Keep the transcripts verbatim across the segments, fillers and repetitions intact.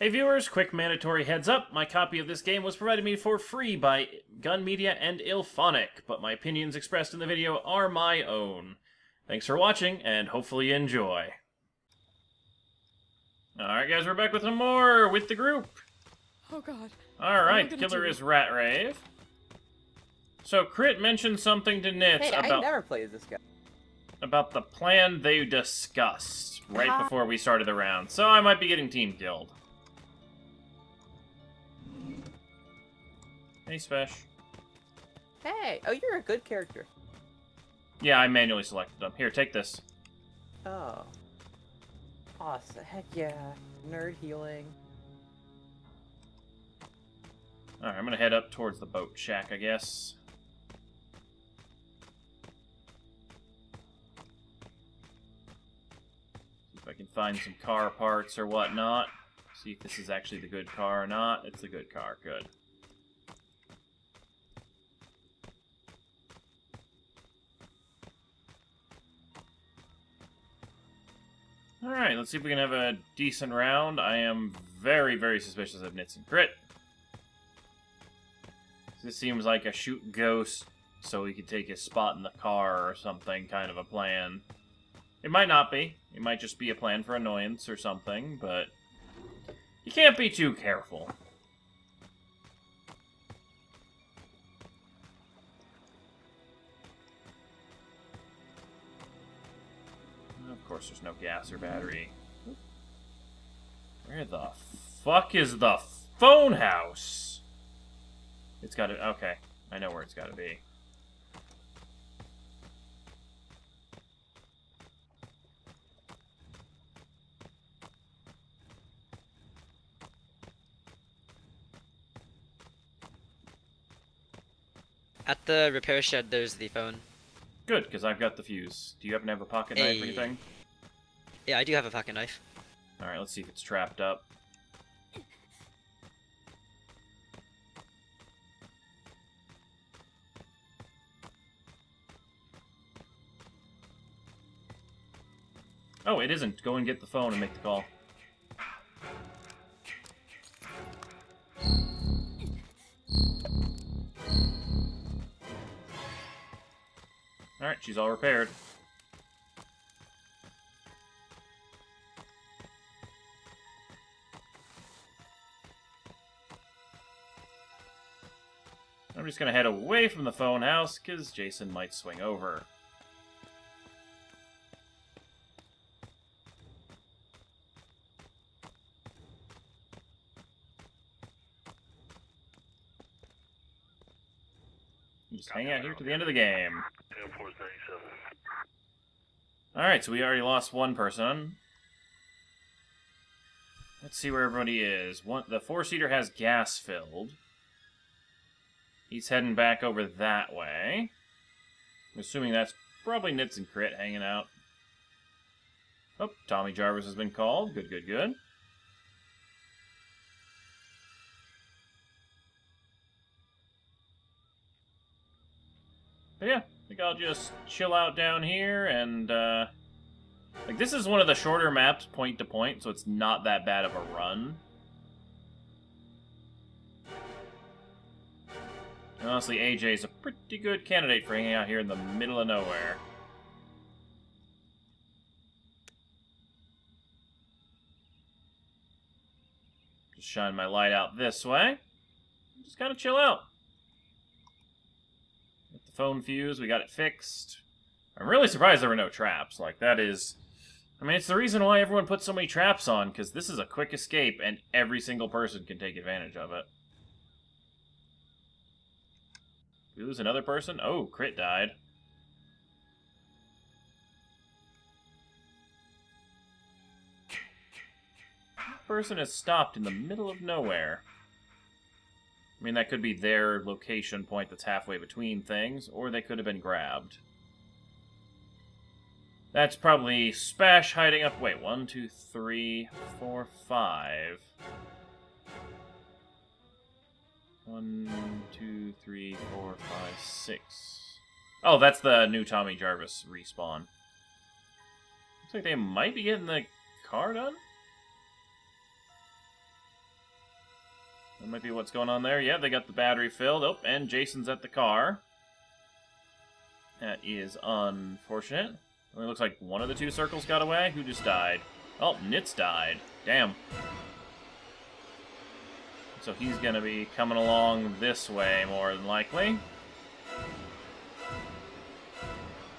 Hey viewers, quick mandatory heads up. My copy of this game was provided me for free by Gun Media and Illfonic, but my opinions expressed in the video are my own. Thanks for watching, and hopefully you enjoy. Alright guys, we're back with some more with the group. Oh god. Alright, killer is Rat Rave. So Crit mentioned something to Nitz hey, about... I never played this guy. About the plan they discussed right ah. before we started the round, so I might be getting team killed. Hey, Spesh. Hey! Oh, you're a good character. Yeah, I manually selected them. Here, take this. Oh. Awesome. Heck yeah. Nerd healing. Alright, I'm gonna head up towards the boat shack, I guess. See if I can find some car parts or whatnot. See if this is actually the good car or not. It's a good car. Good. Alright, let's see if we can have a decent round. I am very, very suspicious of Nitz and Crit. This seems like a shoot ghost so he could take his spot in the car or something, kind of a plan. It might not be. It might just be a plan for annoyance or something, but you can't be too careful. Of course, there's no gas or battery. Where the fuck is the phone house? It's gotta... Okay. I know where it's gotta be. At the repair shed, there's the phone. Good, because I've got the fuse. Do you happen to have a pocket hey. knife or anything? Yeah, I do have a pocket knife. Alright, let's see if it's trapped up. Oh, it isn't. Go and get the phone and make the call. Alright, she's all repaired. I'm just gonna head away from the phone house, because Jason might swing over. Just hang out here to the end of the game. Alright, so we already lost one person. Let's see where everybody is. One, the four-seater has gas filled. He's heading back over that way. I'm assuming that's probably Nitz and Crit hanging out. Oh, Tommy Jarvis has been called. Good, good, good. But yeah, I think I'll just chill out down here and, uh... like, this is one of the shorter maps, point to point, so it's not that bad of a run. And honestly, A J's a pretty good candidate for hanging out here in the middle of nowhere. Just shine my light out this way. Just kind of chill out. Get the phone fuse, we got it fixed. I'm really surprised there were no traps. Like, that is... I mean, it's the reason why everyone puts so many traps on, because this is a quick escape, and every single person can take advantage of it. We lose another person? Oh, Crit died. That person has stopped in the middle of nowhere. I mean, that could be their location point that's halfway between things, or they could have been grabbed. That's probably Spash hiding up. Wait, one, two, three, four, five. One, two, three, four, five, six. Oh, that's the new Tommy Jarvis respawn. Looks like they might be getting the car done. That might be what's going on there. Yeah, they got the battery filled. Oh, and Jason's at the car. That is unfortunate. It looks like one of the two circles got away. Who just died? Oh, Nitz died. Damn. So he's going to be coming along this way, more than likely.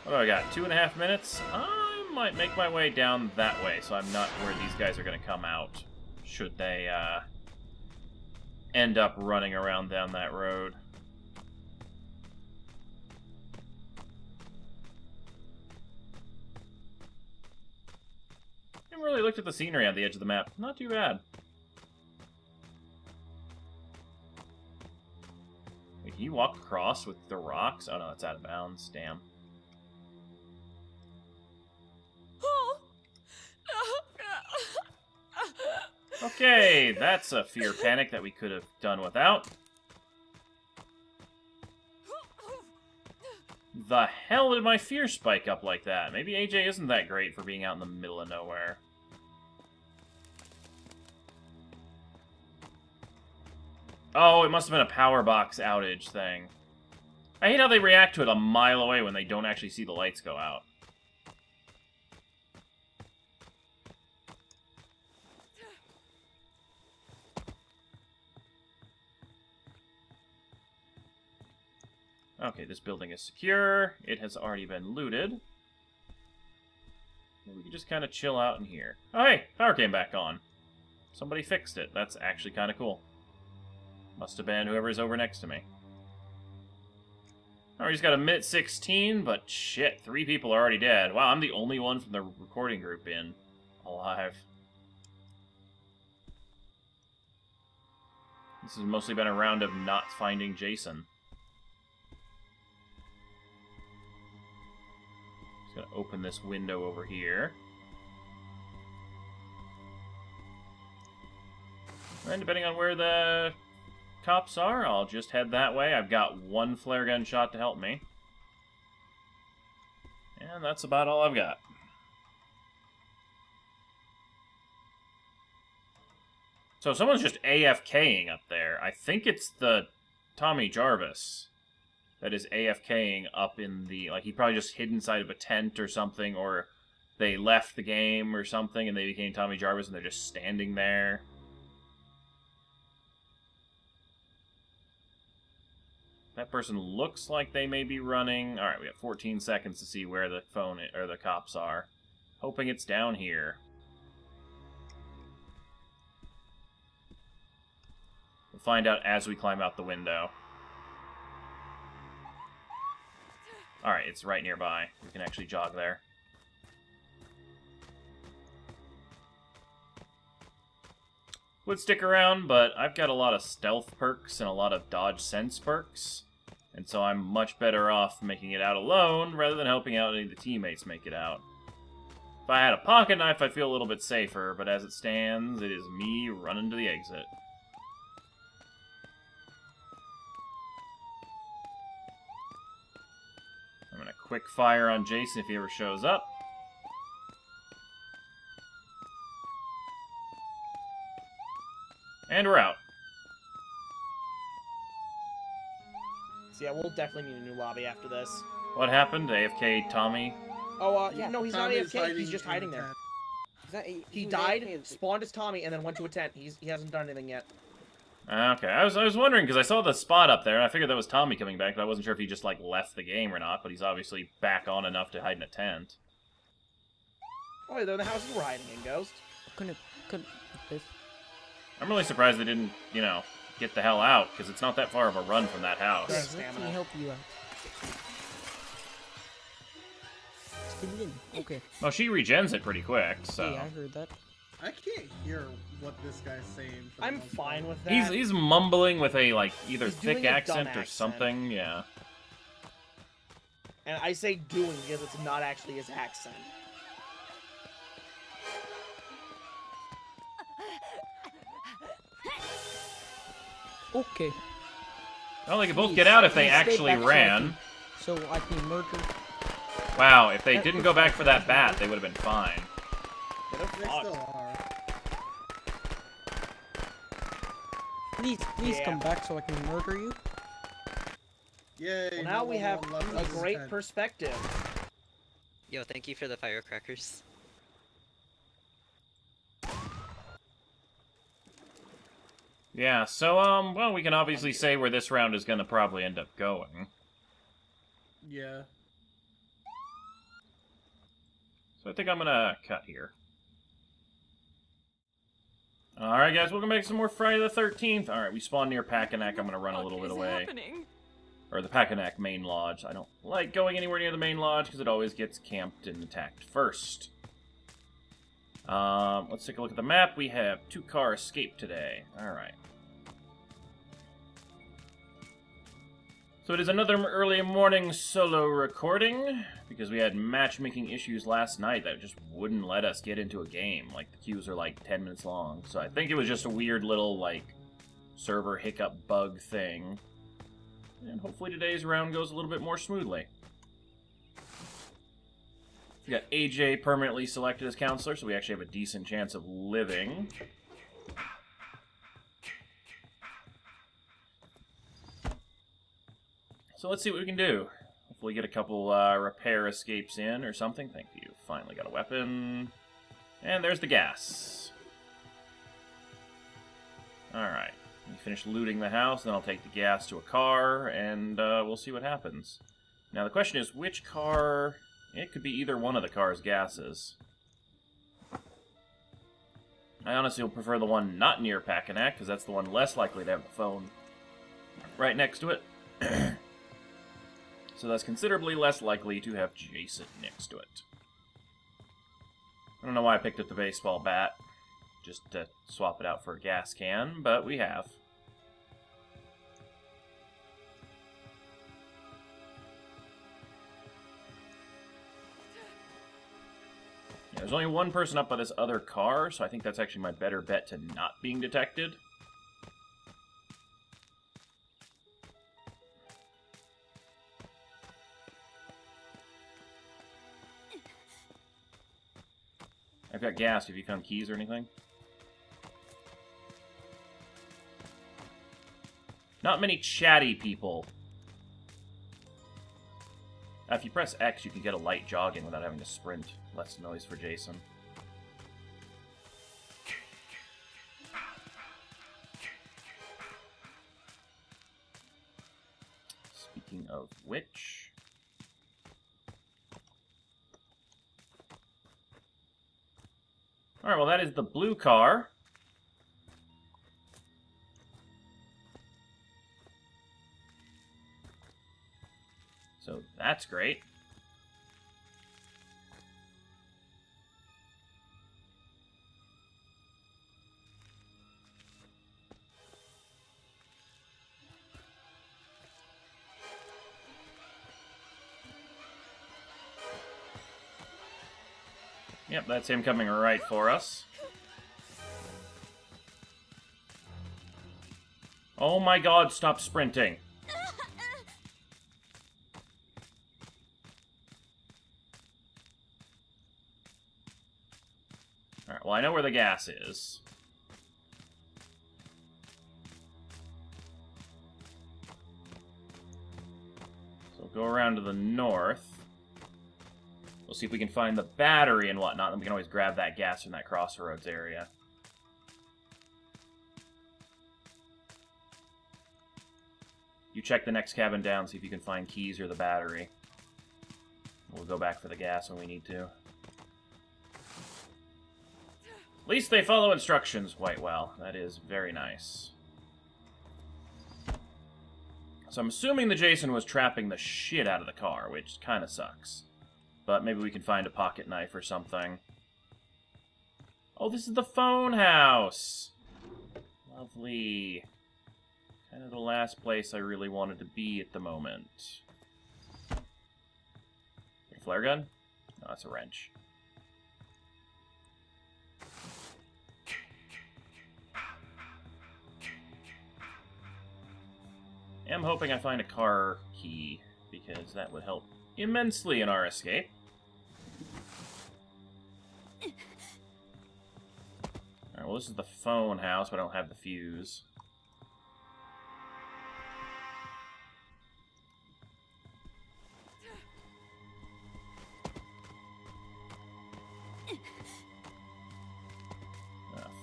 What do I got? Two and a half minutes? I might make my way down that way, so I'm not worried these guys are going to come out should they uh, end up running around down that road. I haven't really looked at the scenery on the edge of the map. Not too bad. Wait, can you walk across with the rocks? Oh no, it's out of bounds. Damn. Okay, that's a fear panic that we could have done without. The hell did my fear spike up like that? Maybe A J isn't that great for being out in the middle of nowhere. Oh, it must have been a power box outage thing. I hate how they react to it a mile away when they don't actually see the lights go out. Okay, this building is secure. It has already been looted. We can just kind of chill out in here. Oh, hey! Power came back on. Somebody fixed it. That's actually kind of cool. Must have been whoever's over next to me. Alright, he's got a minute sixteen, but shit, three people are already dead. Wow, I'm the only one from the recording group in alive. This has mostly been a round of not finding Jason. Just gonna open this window over here. And depending on where the cops are, I'll just head that way. I've got one flare gun shot to help me. And that's about all I've got. So someone's just A F K-ing up there. I think it's the Tommy Jarvis that is A F K-ing up in the... Like, he probably just hid inside of a tent or something, or they left the game or something, and they became Tommy Jarvis, and they're just standing there. That person looks like they may be running. All right, we got fourteen seconds to see where the phone or the cops are. Hoping it's down here. We'll find out as we climb out the window. All right, it's right nearby. We can actually jog there. Would stick around, but I've got a lot of stealth perks and a lot of dodge sense perks. And so I'm much better off making it out alone rather than helping out any of the teammates make it out. If I had a pocket knife, I feel a little bit safer, but as it stands, it is me running to the exit. I'm gonna quick fire on Jason if he ever shows up. And we're out. So yeah, we'll definitely need a new lobby after this. What happened? A F K Tommy? Oh, uh, yeah, no, he's Tommy's not A F K. He's just hiding there. Not, he, he died, spawned as Tommy, and then went to a tent. He's, he hasn't done anything yet. Okay, I was I was wondering, because I saw the spot up there, and I figured that was Tommy coming back, but I wasn't sure if he just, like, left the game or not, but he's obviously back on enough to hide in a tent. Oh, yeah, they're in the house we're hiding in, Ghost. Couldn't couldn't this... I'm really surprised they didn't, you know, get the hell out, because it's not that far of a run from that house. Yes, let me help you out. Okay. Well, she regens it pretty quick, so... Yeah, hey, I heard that. I can't hear what this guy's saying. I'm fine with that. He's, he's mumbling with a, like, either he's thick accent, accent or something, yeah. And I say doing because it's not actually his accent. Okay. Well, they could both get out if they actually ran. So I can murder. Wow, if they didn't go back for that bat, they would have been fine. They still are. Please, please yeah. come back so I can murder you. Yay! Well, now no we have a great ten. Perspective. Yo, thank you for the firecrackers. Yeah, so, um, well, we can obviously say where this round is gonna probably end up going. Yeah. So I think I'm gonna cut here. Alright, guys, we're gonna make some more Friday the thirteenth. Alright, we spawned near Packanack. I'm gonna run a little bit away. Happening? Or the Packanack main lodge. I don't like going anywhere near the main lodge because it always gets camped and attacked first. Um, let's take a look at the map. We have two-car escape today. Alright. So it is another early morning solo recording, because we had matchmaking issues last night that just wouldn't let us get into a game. Like, the queues are like ten minutes long, so I think it was just a weird little, like, server hiccup bug thing. And hopefully today's round goes a little bit more smoothly. We got A J permanently selected as counselor, so we actually have a decent chance of living. So let's see what we can do. Hopefully get a couple uh, repair escapes in or something. Thank you. Finally got a weapon. And there's the gas. Alright. We finish looting the house, then I'll take the gas to a car, and uh, we'll see what happens. Now the question is, which car... It could be either one of the car's gases. I honestly would prefer the one not near Packanack, because that's the one less likely to have a phone right next to it. So that's considerably less likely to have Jason next to it. I don't know why I picked up the baseball bat, just to swap it out for a gas can, but we have. There's only one person up by this other car, so I think that's actually my better bet to not being detected. I've got gas. Have you found keys or anything? Not many chatty people. Now, if you press X, you can get a light jog in without having to sprint. Less noise for Jason. Speaking of which... Alright, well that is the blue car. So that's great. Yep, that's him coming right for us. Oh my god, stop sprinting. Alright, well I know where the gas is. So go around to the north. We'll see if we can find the battery and whatnot, and we can always grab that gas from that crossroads area. You check the next cabin down, see if you can find keys or the battery. We'll go back for the gas when we need to. At least they follow instructions quite well. That is very nice. So I'm assuming the Jason was trapping the shit out of the car, which kind of sucks. But maybe we can find a pocket knife or something. Oh, this is the phone house! Lovely. Kind of the last place I really wanted to be at the moment. A flare gun? No, that's a wrench. I'm hoping I find a car key, because that would help immensely in our escape. Alright, well this is the phone house, but I don't have the fuse.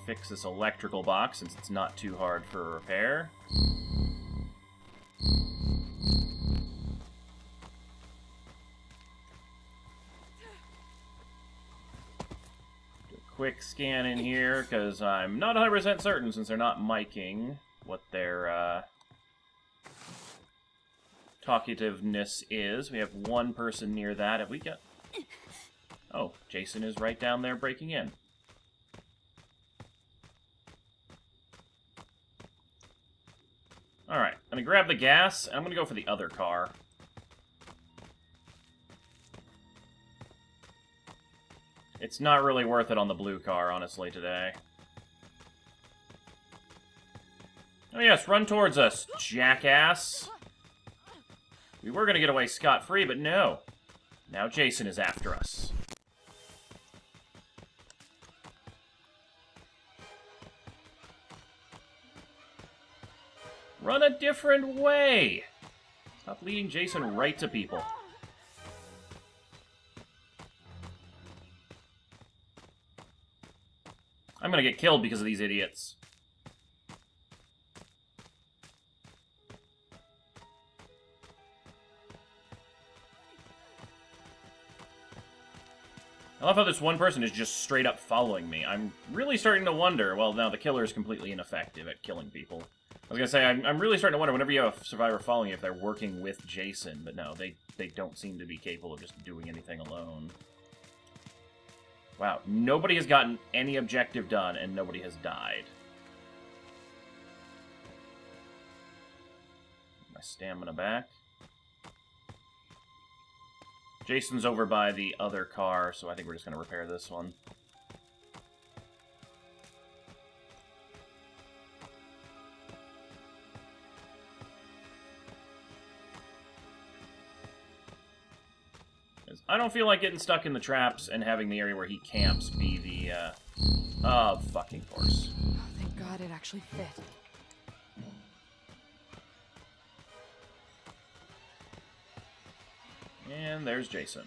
fix this electrical box since it's not too hard for repair. Do a quick scan in here, because I'm not one hundred percent certain, since they're not miking, what their uh, talkativeness is. We have one person near that. Have we got... Oh, Jason is right down there breaking in. Alright, I'm gonna grab the gas, and I'm gonna go for the other car. It's not really worth it on the blue car, honestly, today. Oh yes, run towards us, jackass! We were gonna get away scot-free, but no. Now Jason is after us. Run a different way! Stop leading Jason right to people. I'm gonna get killed because of these idiots. I love how this one person is just straight up following me. I'm really starting to wonder, well, now the killer is completely ineffective at killing people. I was going to say, I'm, I'm really starting to wonder, whenever you have a survivor following you, if they're working with Jason, but no, they, they don't seem to be capable of just doing anything alone. Wow, nobody has gotten any objective done, and nobody has died. My stamina back. Jason's over by the other car, so I think we're just going to repair this one. I don't feel like getting stuck in the traps and having the area where he camps be the, uh... Oh, fucking horse. Oh, thank God it actually fit. And there's Jason.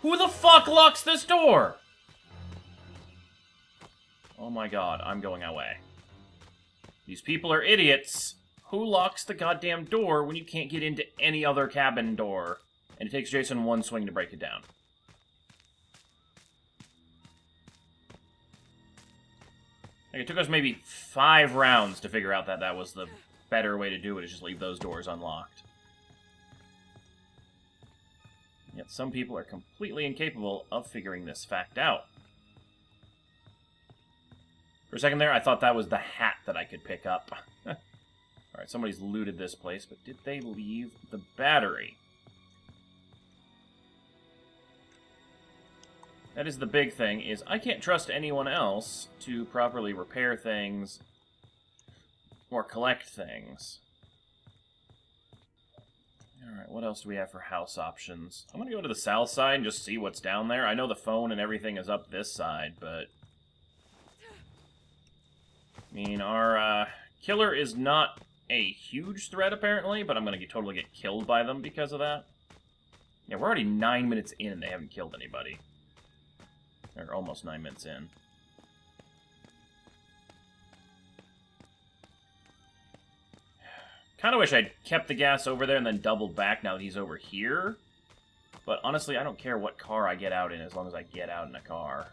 Who the fuck locks this door?! Oh my God, I'm going away. These people are idiots. Who locks the goddamn door when you can't get into any other cabin door? And it takes Jason one swing to break it down. Like, it took us maybe five rounds to figure out that that was the better way to do it, is just leave those doors unlocked. Yet some people are completely incapable of figuring this fact out. For a second there, I thought that was the hat that I could pick up. Alright, somebody's looted this place, but did they leave the battery? That is the big thing, is I can't trust anyone else to properly repair things or collect things. Alright, what else do we have for house options? I'm gonna go to the south side and just see what's down there. I know the phone and everything is up this side, but... I mean, our uh, killer is not a huge threat, apparently, but I'm gonna get, totally get killed by them because of that. Yeah, we're already nine minutes in and they haven't killed anybody. Or almost nine minutes in. Kind of wish I'd kept the gas over there and then doubled back now that he's over here. But honestly, I don't care what car I get out in as long as I get out in a car.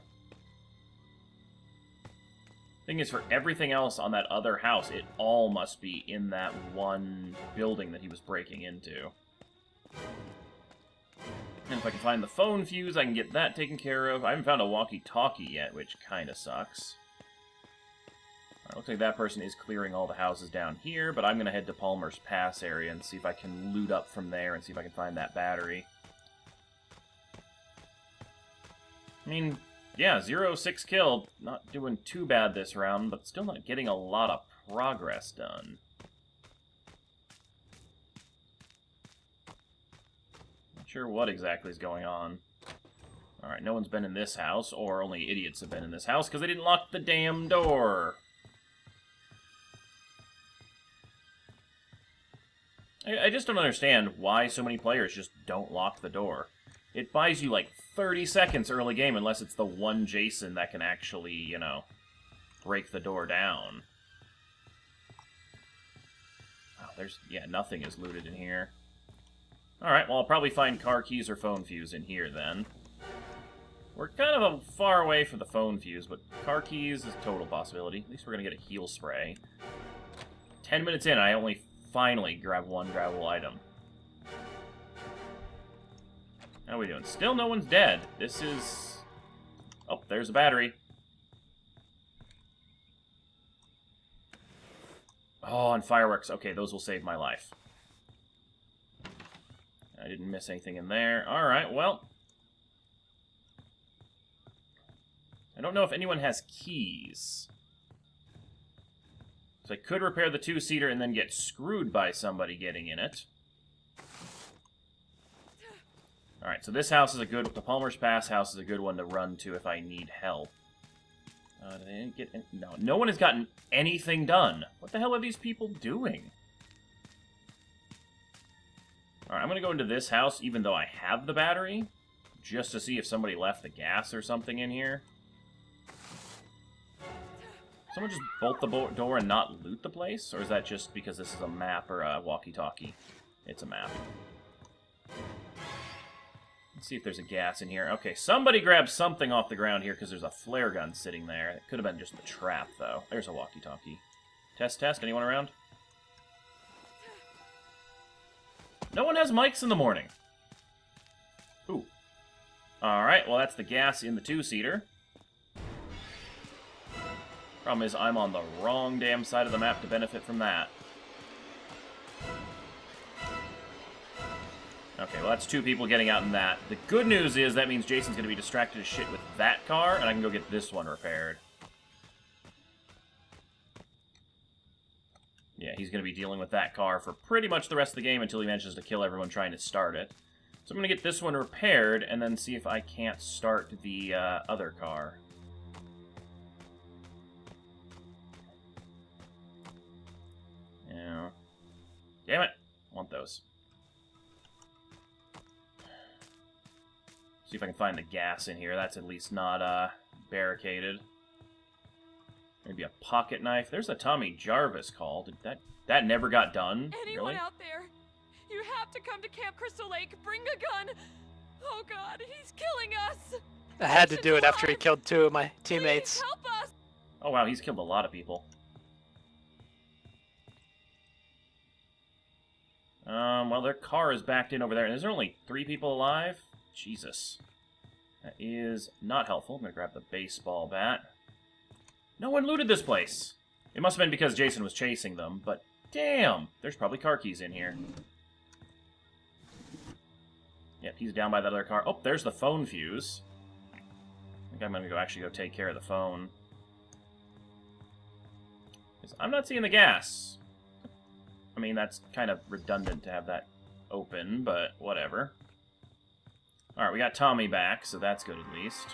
Thing is, for everything else on that other house, it all must be in that one building that he was breaking into. And if I can find the phone fuse, I can get that taken care of. I haven't found a walkie-talkie yet, which kind of sucks. All right, looks like that person is clearing all the houses down here, but I'm going to head to Palmer's Pass area and see if I can loot up from there and see if I can find that battery. I mean, yeah, zero, six killed. Not doing too bad this round, but still not getting a lot of progress done. Sure what exactly is going on. Alright, no one's been in this house, or only idiots have been in this house, because they didn't lock the damn door. I, I just don't understand why so many players just don't lock the door. It buys you like thirty seconds early game, unless it's the one Jason that can actually, you know, break the door down. Wow, there's... yeah, nothing is looted in here. Alright, well, I'll probably find car keys or phone fuse in here, then. We're kind of far away from the phone fuse, but car keys is a total possibility. At least we're gonna get a heal spray. Ten minutes in, I only finally grab one grabbable item. How are we doing? Still no one's dead. This is... oh, there's a battery. Oh, and fireworks. Okay, those will save my life. I didn't miss anything in there. Alright, well... I don't know if anyone has keys. So I could repair the two-seater and then get screwed by somebody getting in it. Alright, so this house is a good... the Palmer's Pass house is a good one to run to if I need help. Uh, they didn't get... in, no, no one has gotten anything done. What the hell are these people doing? Alright, I'm gonna go into this house even though I have the battery. Just to see if somebody left the gas or something in here. Someone just bolt the bo door and not loot the place? Or is that just because this is a map or a walkie-talkie? It's a map. Let's see if there's a gas in here. Okay, somebody grabbed something off the ground here because there's a flare gun sitting there. It could have been just the trap, though. There's a walkie-talkie. Test, test. Anyone around? No one has mics in the morning. Ooh. Alright, well, that's the gas in the two-seater. Problem is, I'm on the wrong damn side of the map to benefit from that. Okay, well, that's two people getting out in that. The good news is that means Jason's going to be distracted as shit with that car, and I can go get this one repaired. Yeah, he's going to be dealing with that car for pretty much the rest of the game until he manages to kill everyone trying to start it. So I'm going to get this one repaired, and then see if I can't start the uh, other car. Yeah. Damn it! I want those. See if I can find the gas in here. That's at least not uh, barricaded. Maybe a pocket knife. There's a Tommy Jarvis call. Did that that never got done? Anyone really? Out there? You have to come to Camp Crystal Lake. Bring a gun. Oh God, he's killing us. I had to do it after he killed two of my teammates. Please help us. Oh wow, he's killed a lot of people. Um, well, their car is backed in over there, and there's only three people alive. Jesus. That is not helpful. I'm going to grab the baseball bat. No one looted this place. It must have been because Jason was chasing them, but damn, there's probably car keys in here. Yep, he's down by that other car. Oh, there's the phone fuse. I think I'm going to go actually go take care of the phone. I'm not seeing the gas. I mean, that's kind of redundant to have that open, but whatever. Alright, we got Tommy back, so that's good at least.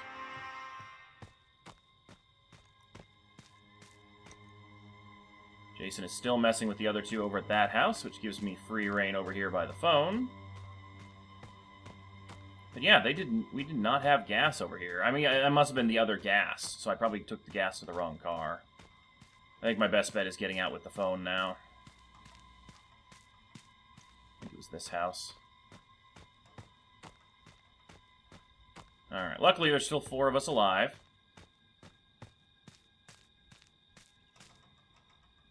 Jason is still messing with the other two over at that house, which gives me free reign over here by the phone. But yeah, they didn't. We did not have gas over here. I mean, that must have been the other gas, so I probably took the gas to the wrong car. I think my best bet is getting out with the phone now. I think it was this house. Alright, luckily there's still four of us alive.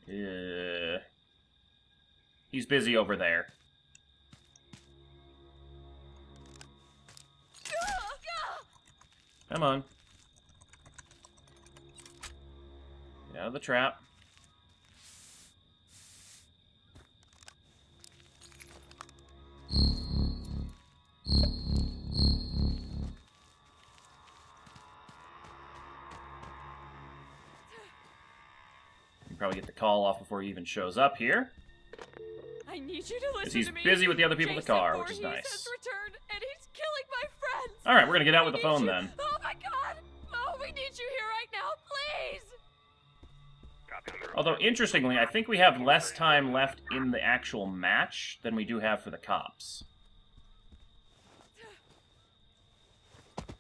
Uh, he's busy over there. Come on. Get out of the trap. Probably get the call off before he even shows up here. I need you to listen to me. He's busy with the other people Jason in the car, which is nice. Has returned, and he's killing my friends. All right, we're gonna get out with I the phone you. Then. Oh my God! Oh, we need you here right now, please. Although interestingly, I think we have less time left in the actual match than we do have for the cops.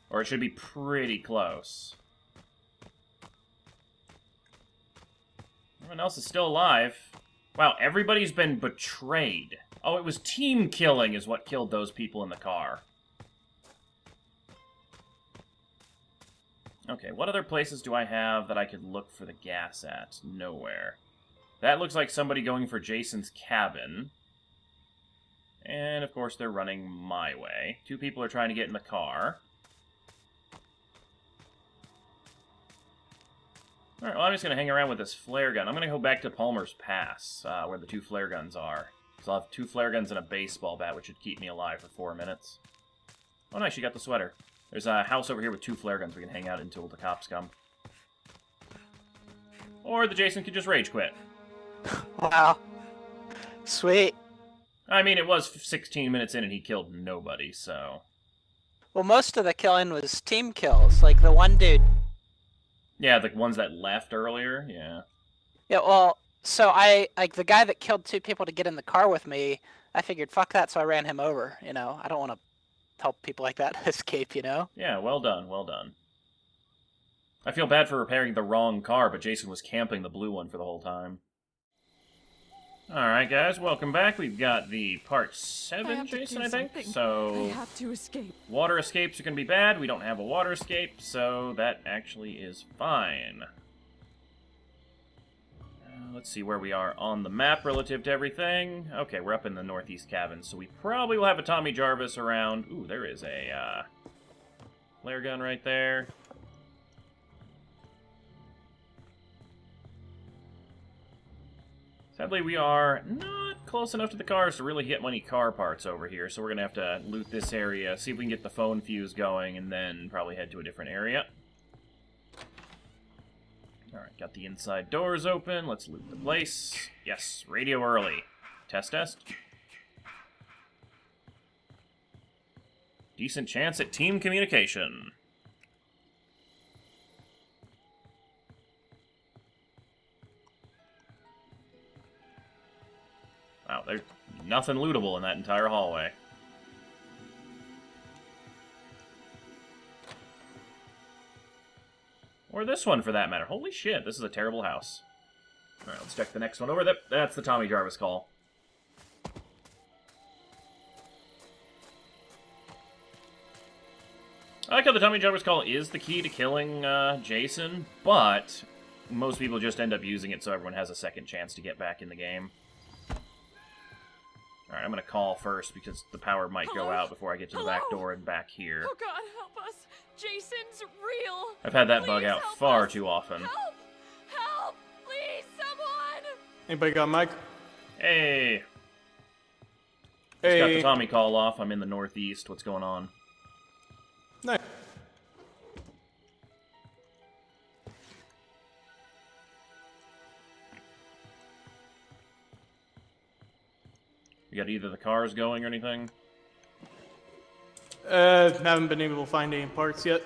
Or it should be pretty close. Everyone else is still alive. Wow, everybody's been betrayed. Oh, it was team killing is what killed those people in the car. Okay, what other places do I have that I could look for the gas at? Nowhere. That looks like somebody going for Jason's cabin. And, of course, they're running my way. Two people are trying to get in the car. Alright, well, I'm just going to hang around with this flare gun. I'm going to go back to Palmer's Pass, uh, where the two flare guns are. Because I'll have two flare guns and a baseball bat, which should keep me alive for four minutes. Oh, nice, you got the sweater. There's a house over here with two flare guns we can hang out until the cops come. Or the Jason could just rage quit. Wow. Sweet. I mean, it was sixteen minutes in and he killed nobody, so... Well, most of the killing was team kills, like the one dude. Yeah, the ones that left earlier, yeah. Yeah, well, so I, like, the guy that killed two people to get in the car with me, I figured, fuck that, so I ran him over, you know? I don't want to help people like that escape, you know? Yeah, well done, well done. I feel bad for repairing the wrong car, but Jason was camping the blue one for the whole time. Alright guys, welcome back. We've got the part seven, Jason, I think. So, water escapes are going to be bad. We don't have a water escape, so that actually is fine. Uh, let's see where we are on the map relative to everything. Okay, we're up in the northeast cabin, so we probably will have a Tommy Jarvis around. Ooh, there is a uh, flare gun right there. Sadly, we are not close enough to the cars to really get any car parts over here, so we're going to have to loot this area, see if we can get the phone fuse going, and then probably head to a different area. Alright, got the inside doors open. Let's loot the place. Yes, radio early. Test, test. Decent chance at team communication. Wow, there's nothing lootable in that entire hallway. Or this one, for that matter. Holy shit, this is a terrible house. Alright, let's check the next one over. That, that's the Tommy Jarvis call. I like how the Tommy Jarvis call is the key to killing uh, Jason, but most people just end up using it so everyone has a second chance to get back in the game. Alright, I'm gonna call first because the power might Hello? go out before I get to Hello? the back door and back here. Oh God, help us! Jason's real. I've had that please bug out far us. too often. Help! Help! Please, someone! Anybody got a mic? Hey. Hey. Just got the Tommy call off. I'm in the northeast. What's going on? Nice. You got either the cars going or anything? Uh, haven't been able to find any parts yet.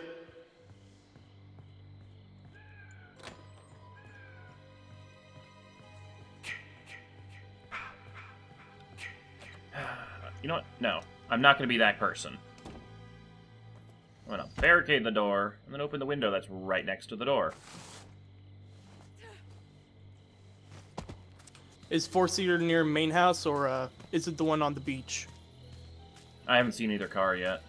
You know what? No. I'm not going to be that person. I'm going to barricade the door and then open the window that's right next to the door. Is four-seater near main house, or uh, is it the one on the beach? I haven't seen either car yet.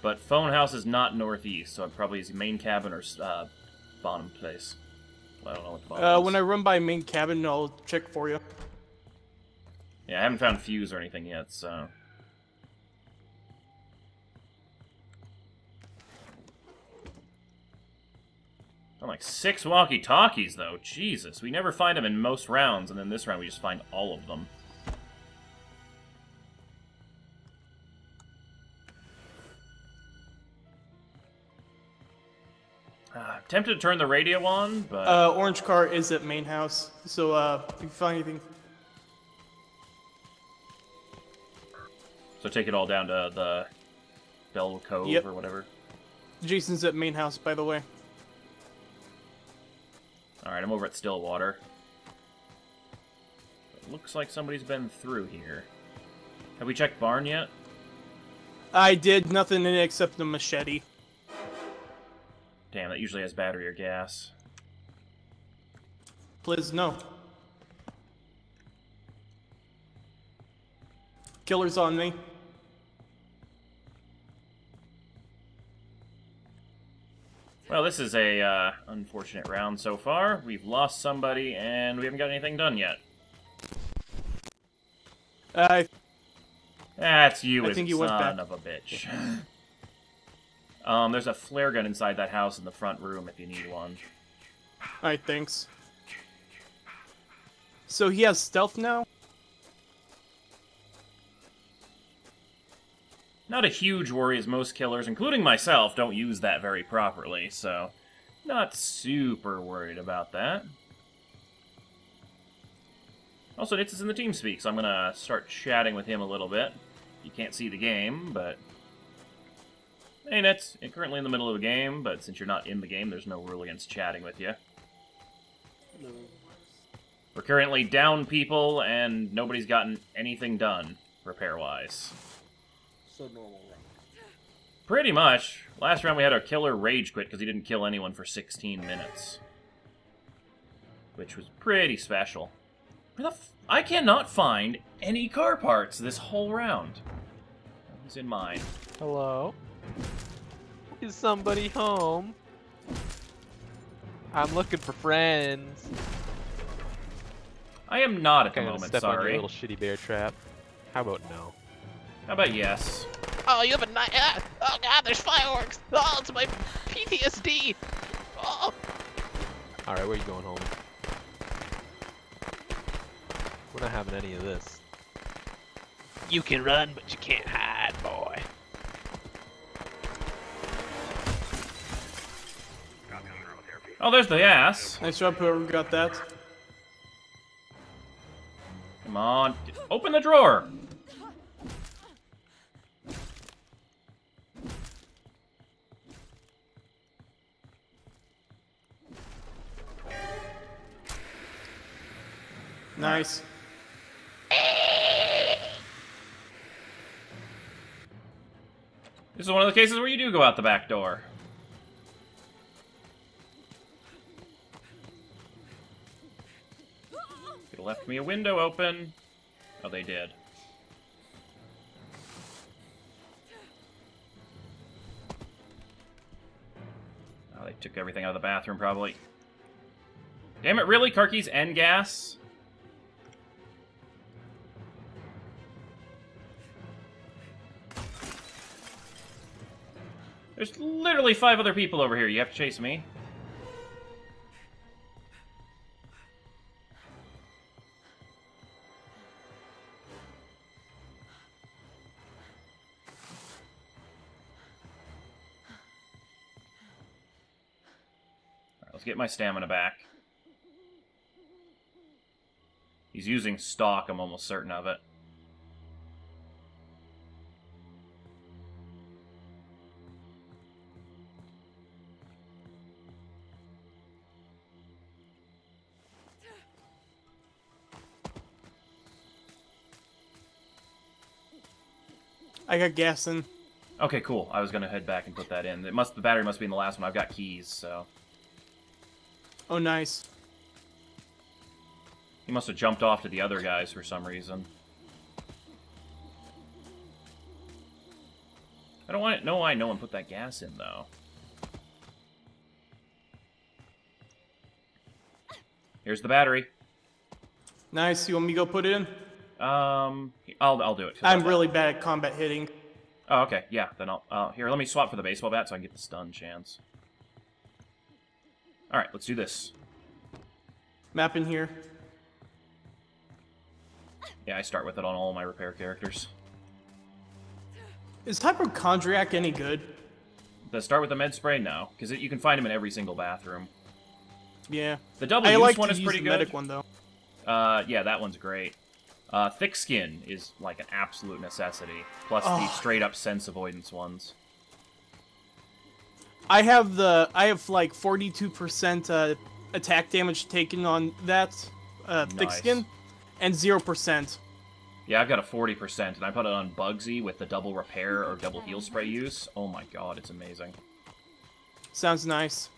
But phone house is not northeast, so it probably is main cabin or uh, bottom place. Well, I don't know what the bottom uh, is. When I run by main cabin, I'll check for you. Yeah, I haven't found fuse or anything yet, so... I'm like six walkie-talkies, though. Jesus, we never find them in most rounds, and then this round we just find all of them. Uh, tempted to turn the radio on, but... Uh, orange car is at main house, so uh, if you find anything... So take it all down to the Bell Cove yep. or whatever? Jason's at main house, by the way. Alright, I'm over at Stillwater. It looks like somebody's been through here. Have we checked barn yet? I did. Nothing in it except the machete. Damn, that usually has battery or gas. Please, no. Killer's on me. Well, this is a uh, unfortunate round so far. We've lost somebody, and we haven't got anything done yet. Uh, That's you, I think you son of a bitch. um, there's a flare gun inside that house in the front room if you need one. Alright, thanks. So he has stealth now? Not a huge worry, as most killers, including myself, don't use that very properly, so not super worried about that. Also, Nitz is in the TeamSpeak, so I'm gonna start chatting with him a little bit. You can't see the game, but... Hey, Nitz, you're currently in the middle of a game, but since you're not in the game, there's no rule against chatting with you. Hello. We're currently down people, and nobody's gotten anything done, repair-wise. So normal round. Pretty much. Last round we had our killer rage quit because he didn't kill anyone for sixteen minutes. Which was pretty special. Where the f I cannot find any car parts this whole round. Who's in mine? Hello? Is somebody home? I'm looking for friends. I am not at the moment, sorry. I'm gonna step on your little shitty bear trap. How about no? How about yes? Oh, you have a night. Ah, oh god, there's fireworks! Oh, it's my P T S D! Oh! Alright, where are you going home? We're not having any of this. You can run, but you can't hide, boy. Oh, there's the ass! Nice job, whoever got that. Come on, open the drawer! Nice. This is one of the cases where you do go out the back door. Could have left me a window open. Oh, they did. Oh, they took everything out of the bathroom, probably. Damn it, really? Car keys and gas? There's literally five other people over here. You have to chase me. All right, let's get my stamina back. He's using stock, I'm almost certain of it. I got gas in. Okay, cool. I was gonna head back and put that in. It must the battery must be in the last one. I've got keys, so. Oh, nice. He must have jumped off to the other guys for some reason. I don't want to know why no one put that gas in though. Here's the battery. Nice. You want me to go put it in? Um, I'll I'll do it. I'm really bad at combat hitting. Oh, okay, yeah. Then I'll uh, here. Let me swap for the baseball bat so I can get the stun chance. All right, let's do this. Map in here. Yeah, I start with it on all my repair characters. Is hypochondriac any good? The start with the med spray, no, because you can find them in every single bathroom. Yeah. The double use like one is use pretty the good. Medic one though. Uh, yeah, that one's great. Uh, thick skin is, like, an absolute necessity, plus oh. the straight-up sense avoidance ones. I have the, I have, like, forty-two percent uh, attack damage taken on that uh, nice. Thick skin, and zero percent. Yeah, I've got a forty percent, and I put it on Bugsy with the double repair or double heal spray use. Oh my god, it's amazing. Sounds nice.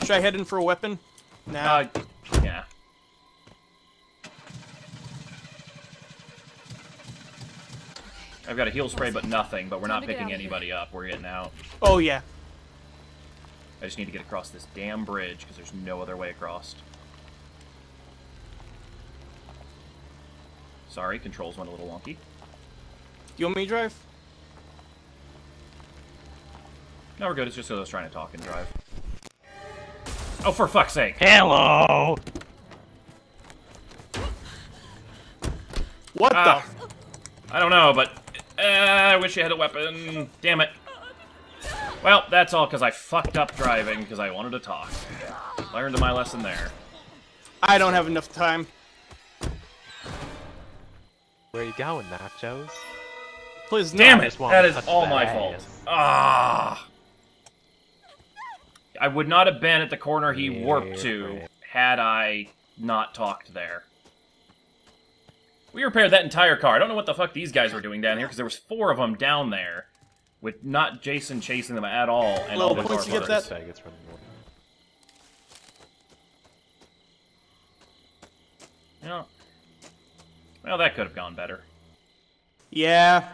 Should I head in for a weapon? Nah. Uh, yeah. I've got a heal spray, but nothing. But we're not picking anybody up. We're getting out. Oh, yeah. I just need to get across this damn bridge, because there's no other way across. Sorry, controls went a little wonky. You want me to drive? No, we're good. It's just because I was trying to talk and drive. Oh, for fuck's sake! Hello! What uh, the? I don't know, but uh, I wish you had a weapon. Damn it. Well, that's all because I fucked up driving because I wanted to talk. Learned my lesson there. I don't have enough time. Where are you going, Nachos? Please, damn it! That is all my fault. Ah! I would not have been at the corner he warped to had I not talked there. We repaired that entire car. I don't know what the fuck these guys were doing down here, because there was four of them down there, with not Jason chasing them at all. And all the car you get that? Yeah. Well, that could have gone better. Yeah.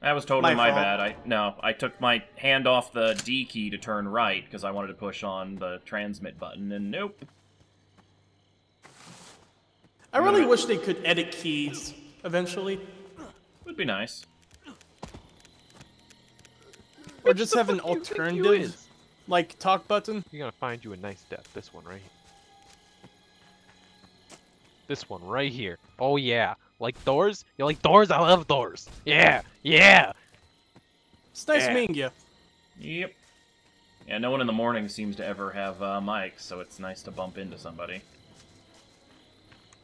That was totally my, my bad. I no, I took my hand off the D key to turn right because I wanted to push on the transmit button, and nope. I really no. wish they could edit keys eventually. Would be nice. Or just have an alternative, like, talk button. You're gonna find you a nice death. This one right here. This one right here. Oh yeah. Like doors? You like doors? I love doors. Yeah, yeah. It's nice yeah. meeting you. Yep. Yeah, no one in the morning seems to ever have uh, mics, so it's nice to bump into somebody.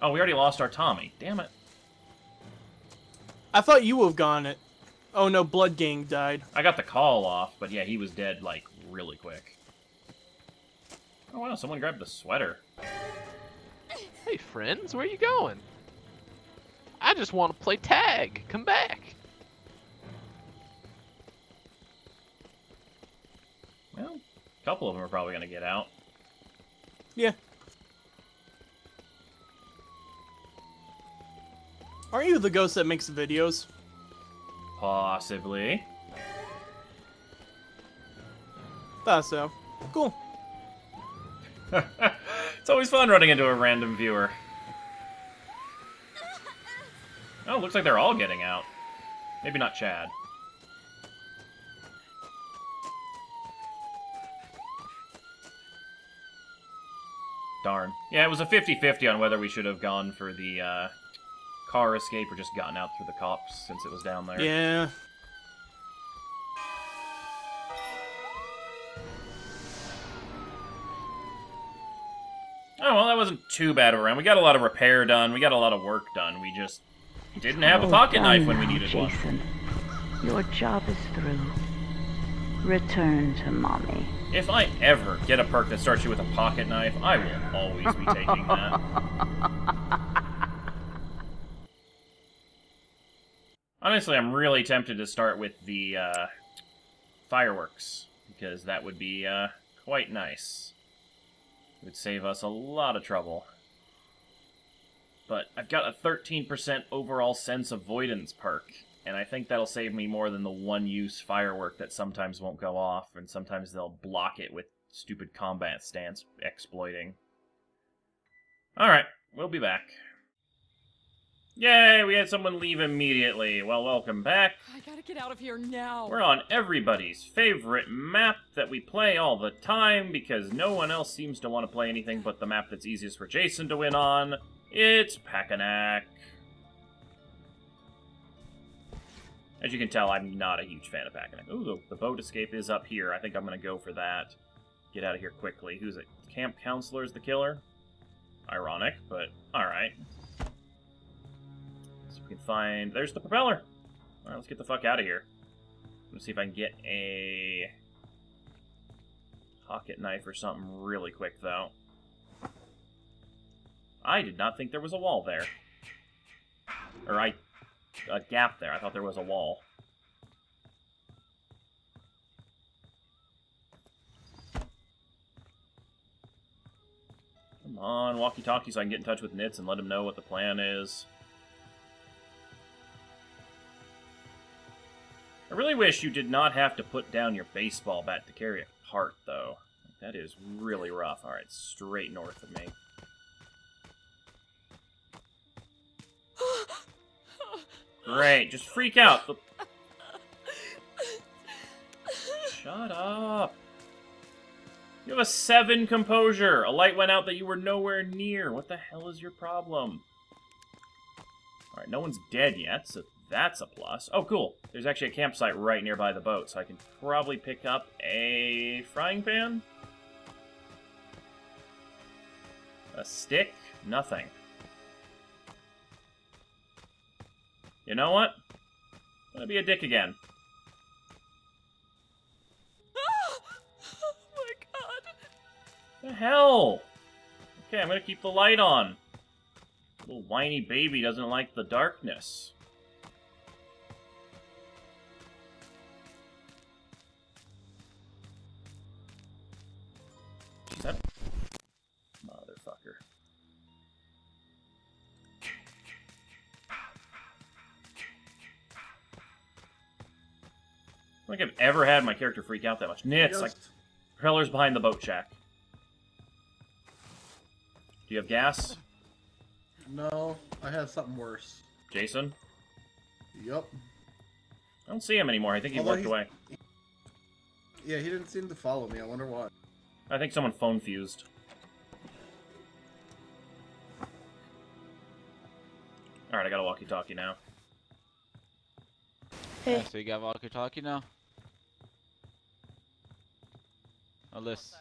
Oh, we already lost our Tommy. Damn it. I thought you would have gone it. Oh no, Blood Gang died. I got the call off, but yeah, he was dead like really quick. Oh wow, someone grabbed the sweater. Hey friends, where are you going? I just want to play tag. Come back. Well, a couple of them are probably going to get out. Yeah. Aren't you the ghost that makes videos? Possibly. Thought so. Cool. It's always fun running into a random viewer. Oh, looks like they're all getting out. Maybe not Chad. Darn. Yeah, it was a fifty fifty on whether we should have gone for the uh, car escape or just gotten out through the cops since it was down there. Yeah. Oh, well, that wasn't too bad of a round. We got a lot of repair done. We got a lot of work done. We just... didn't have a pocket knife when we needed one. Jason, your job is through. Return to mommy. If I ever get a perk that starts you with a pocket knife, I will always be taking that. Honestly, I'm really tempted to start with the uh, fireworks, because that would be uh, quite nice. It would save us a lot of trouble. But I've got a thirteen percent overall sense avoidance perk, and I think that'll save me more than the one-use firework that sometimes won't go off, and sometimes they'll block it with stupid combat stance exploiting. Alright, we'll be back. Yay, we had someone leave immediately. Well, welcome back. I gotta get out of here now. We're on everybody's favorite map that we play all the time, because no one else seems to want to play anything but the map that's easiest for Jason to win on. It's Packanack. As you can tell, I'm not a huge fan of Packanack. Ooh, the boat escape is up here. I think I'm going to go for that. Get out of here quickly. Who's it? Camp Counselor's the killer? Ironic, but alright. So we can find... there's the propeller! Alright, let's get the fuck out of here. Let's see if I can get a... pocket knife or something really quick, though. I did not think there was a wall there. Or I... a gap there. I thought there was a wall. I'm on walkie-talkie so I can get in touch with Nitz and let him know what the plan is. I really wish you did not have to put down your baseball bat to carry a cart, though. That is really rough. Alright, straight north of me. Great, just freak out. Shut up. You have a seven composure. A light went out that you were nowhere near. What the hell is your problem? Alright, no one's dead yet, so that's a plus. Oh, cool. There's actually a campsite right nearby the boat, so I can probably pick up a frying pan? A stick? Nothing. You know what? I'm gonna be a dick again. Oh my god. What the hell? Okay, I'm gonna keep the light on. Little whiny baby doesn't like the darkness. I don't think I've ever had my character freak out that much. Nitz, like, propeller's behind the boat shack. Do you have gas? No, I have something worse. Jason? Yep. I don't see him anymore. I think he Although walked he's... away. Yeah, he didn't seem to follow me. I wonder why. I think someone phone fused. Alright, I got a walkie-talkie now. Hey. Yeah, so you got walkie-talkie now? Unless...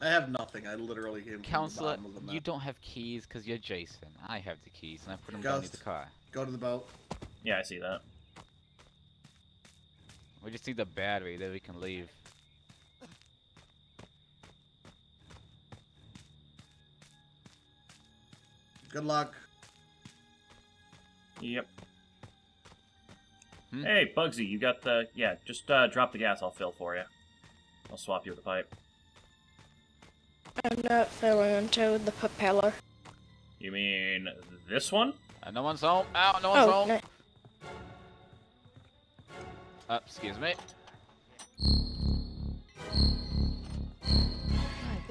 I have nothing. I literally came Counselor, from the bottom of the map. You don't have keys because you're Jason. I have the keys and I put them Ghost. down in the car. Go to the boat. Yeah, I see that. We just need the battery, then we can leave. Good luck. Yep. Hmm? Hey, Bugsy, you got the... Yeah, just uh, drop the gas. I'll fill for you. I'll swap you with the pipe. I'm not filling until the propeller. You mean this one? Uh, no one's home. Ow, no one's oh, home. No. Uh, excuse me.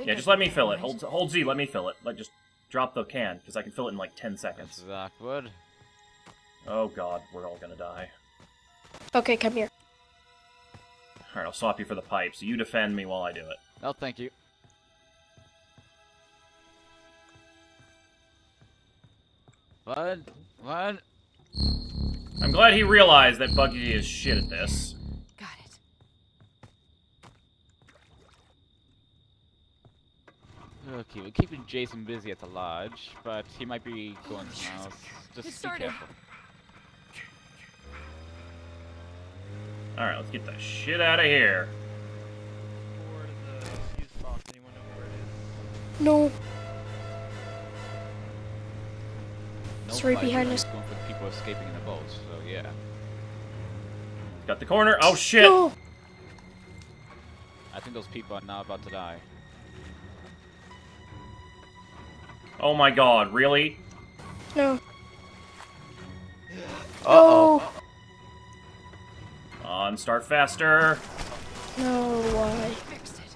Yeah, just let me fill it. Hold, hold Z, let me fill it. Like, just drop the can, because I can fill it in like ten seconds. This is awkward. Oh god, we're all gonna die. Okay, come here. Alright, I'll swap you for the pipe, so you defend me while I do it. No, thank you. What? What? I'm glad he realized that Bugsy is shit at this. Got it. Okay, we're keeping Jason busy at the lodge, but he might be going to the house. Just be careful. Alright, let's get the shit out of here. No. It's right behind us. Going for people escaping in the boats, so yeah. Got the corner. Oh shit! No. I think those people are now about to die. Oh my god, really? No. Uh oh. On, start faster. No, why? I fixed it.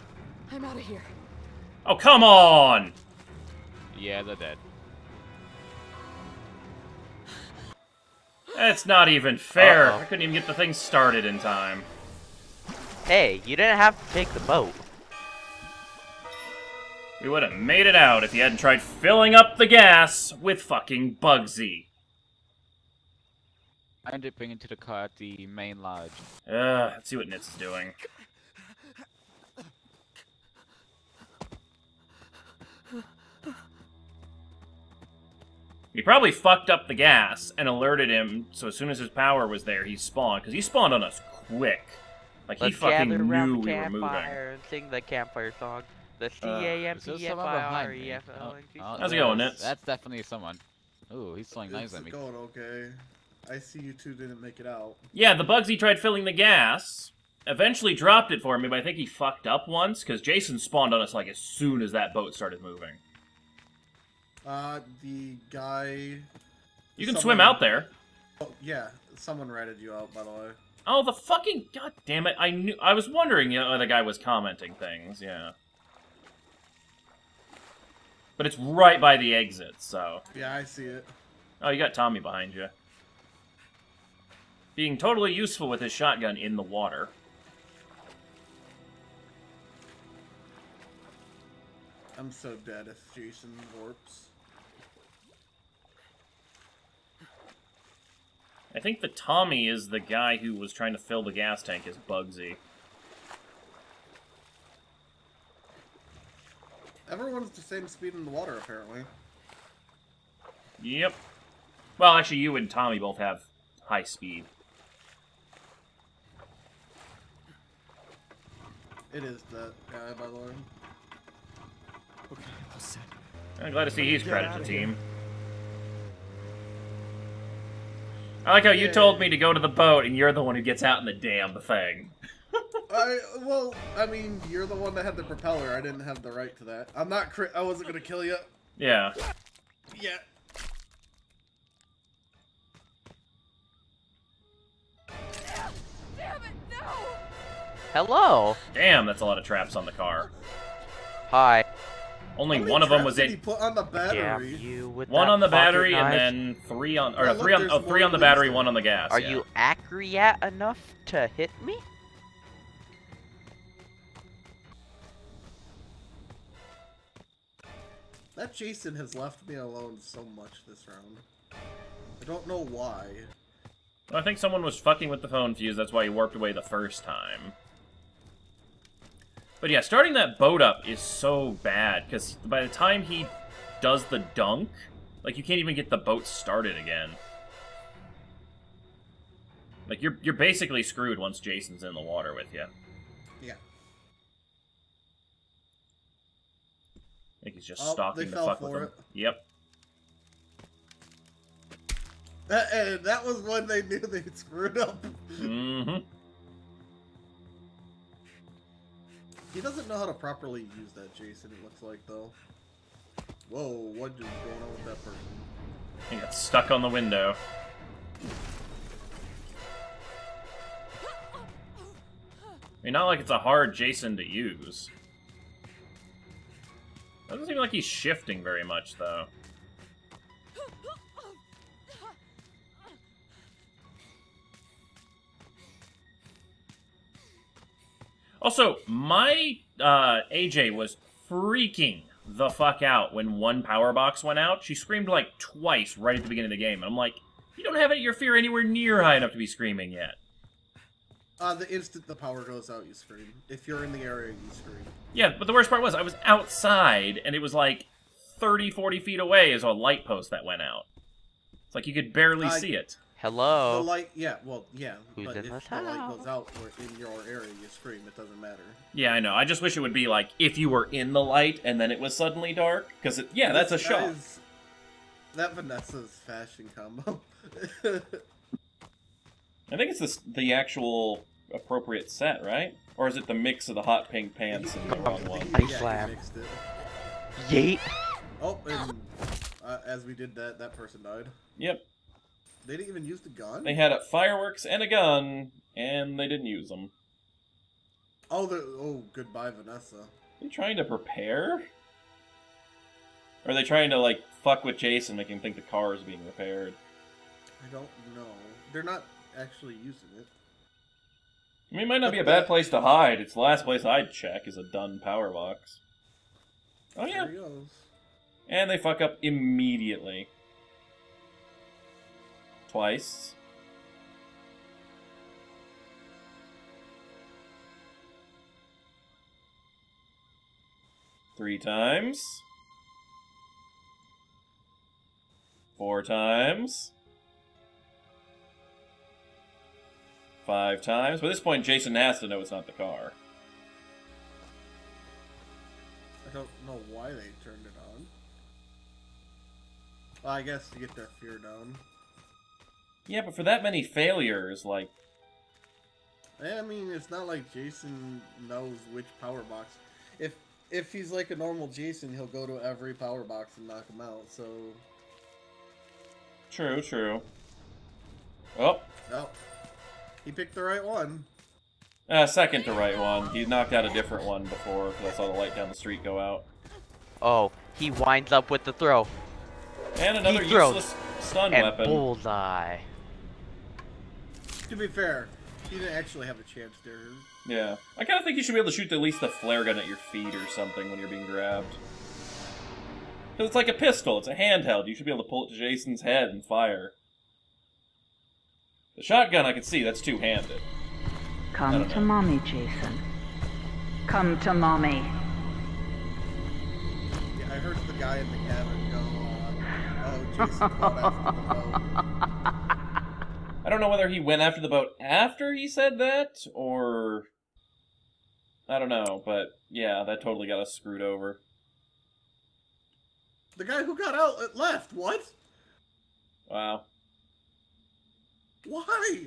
I'm out of here. Oh, come on! Yeah, they're dead. That's not even fair. Uh-oh. I couldn't even get the thing started in time. Hey, you didn't have to take the boat. We would have made it out if you hadn't tried filling up the gas with fucking Bugsy. I ended up bringing to the car at the main lodge. Uh, let's see what Nitz is doing. He probably fucked up the gas and alerted him, so as soon as his power was there, he spawned. Because he spawned on us quick. Like, Let's he fucking knew we were moving. And sing the campfire song. The C A M P F I R E F L N G. How's it going, Nitz? That's definitely someone. Ooh, he's slinging knives at me. It's going okay. I see you two didn't make it out. Yeah, the Bugsy tried filling the gas, eventually dropped it for me, but I think he fucked up once, because Jason spawned on us, like, as soon as that boat started moving. Uh, the guy... You can someone... swim out there. Oh, yeah, someone ratted you out, by the way. Oh, the fucking... God damn it! I knew... I was wondering, you know, when the guy was commenting things, yeah. But it's right by the exit, so... Yeah, I see it. Oh, you got Tommy behind you. Being totally useful with his shotgun in the water. I'm so dead if Jason warps. I think the Tommy is the guy who was trying to fill the gas tank as Bugsy. Everyone's the same speed in the water, apparently. Yep. Well, actually, you and Tommy both have high speed. It is that guy, by the way. Okay, all set. I'm glad to see he's credited the team. I like how you yeah. told me to go to the boat, and you're the one who gets out in the damn thing. I well, I mean, you're the one that had the propeller. I didn't have the right to that. I'm not. Cri I wasn't gonna kill you. Yeah. Yeah. Damn it! No. Hello. Damn, that's a lot of traps on the car. Hi. Only one of them was in. Put on the battery. You with one on the battery knife. And then three on, or yeah, three look, on, oh, three on the battery, there. One on the gas. Are yeah. you accurate enough to hit me? That Jason has left me alone so much this round. I don't know why. Well, I think someone was fucking with the phone fuse. That's why he warped away the first time. But yeah, starting that boat up is so bad, because by the time he does the dunk, like, you can't even get the boat started again. Like, you're, you're basically screwed once Jason's in the water with you. Yeah. I think he's just oh, stalking the fuck with them. It. Yep. That, and that was when they knew they'd screwed up. Mm-hmm. He doesn't know how to properly use that Jason, it looks like, though. Whoa, what is going on with that person? He got stuck on the window. I mean, not like it's a hard Jason to use. Doesn't seem like he's shifting very much, though. Also, my uh, A J was freaking the fuck out when one power box went out. She screamed like twice right at the beginning of the game. I'm like, you don't have your fear anywhere near high enough to be screaming yet. Uh, the instant the power goes out, you scream. If you're in the area, you scream. Yeah, but the worst part was I was outside, and it was like thirty, forty feet away is a light post that went out. It's like you could barely uh, see it. Hello. The light, yeah, well, yeah, Who's but if the hello? light goes out or in your area, you scream. It doesn't matter. Yeah, I know. I just wish it would be like if you were in the light and then it was suddenly dark, because yeah, that's a shock. That, is, that Vanessa's fashion combo. I think it's this, the actual appropriate set, right? Or is it the mix of the hot pink pants and the wrong one? I yeah, mixed it. Yeet. Oh, and uh, as we did that, that person died. Yep. They didn't even use the gun? They had a fireworks and a gun, and they didn't use them. Oh, oh, goodbye, Vanessa. Are they trying to prepare? Or are they trying to, like, fuck with Jason, make him think the car is being repaired? I don't know. They're not actually using it. I mean, it might not be a bad place to hide. It's the last place I'd check is a done power box. Oh, yeah. There he goes. And they fuck up immediately. Twice. Three times. Four times. Five times. By this point, Jason has to know it's not the car. I don't know why they turned it on. Well, I guess to get their fear down. Yeah, but for that many failures, like... I mean, it's not like Jason knows which power box. If if he's like a normal Jason, he'll go to every power box and knock him out, so... True, true. Oh. Oh. He picked the right one. Uh, second to right one. He knocked out a different one before, because I saw the light down the street go out. Oh, he winds up with the throw. And another useless stun and weapon. Bullseye. To be fair, he didn't actually have a chance there. Yeah. I kind of think you should be able to shoot at least the flare gun at your feet or something when you're being grabbed. Because it's like a pistol. It's a handheld. You should be able to pull it to Jason's head and fire. The shotgun I can see. That's two-handed. Come to mommy, Jason. Come to mommy. Yeah, I heard the guy in the cabin go, uh, oh, Jason called after the boat. I don't know whether he went after the boat after he said that, or... I don't know, but yeah, that totally got us screwed over. The guy who got out left, what? Wow. Why?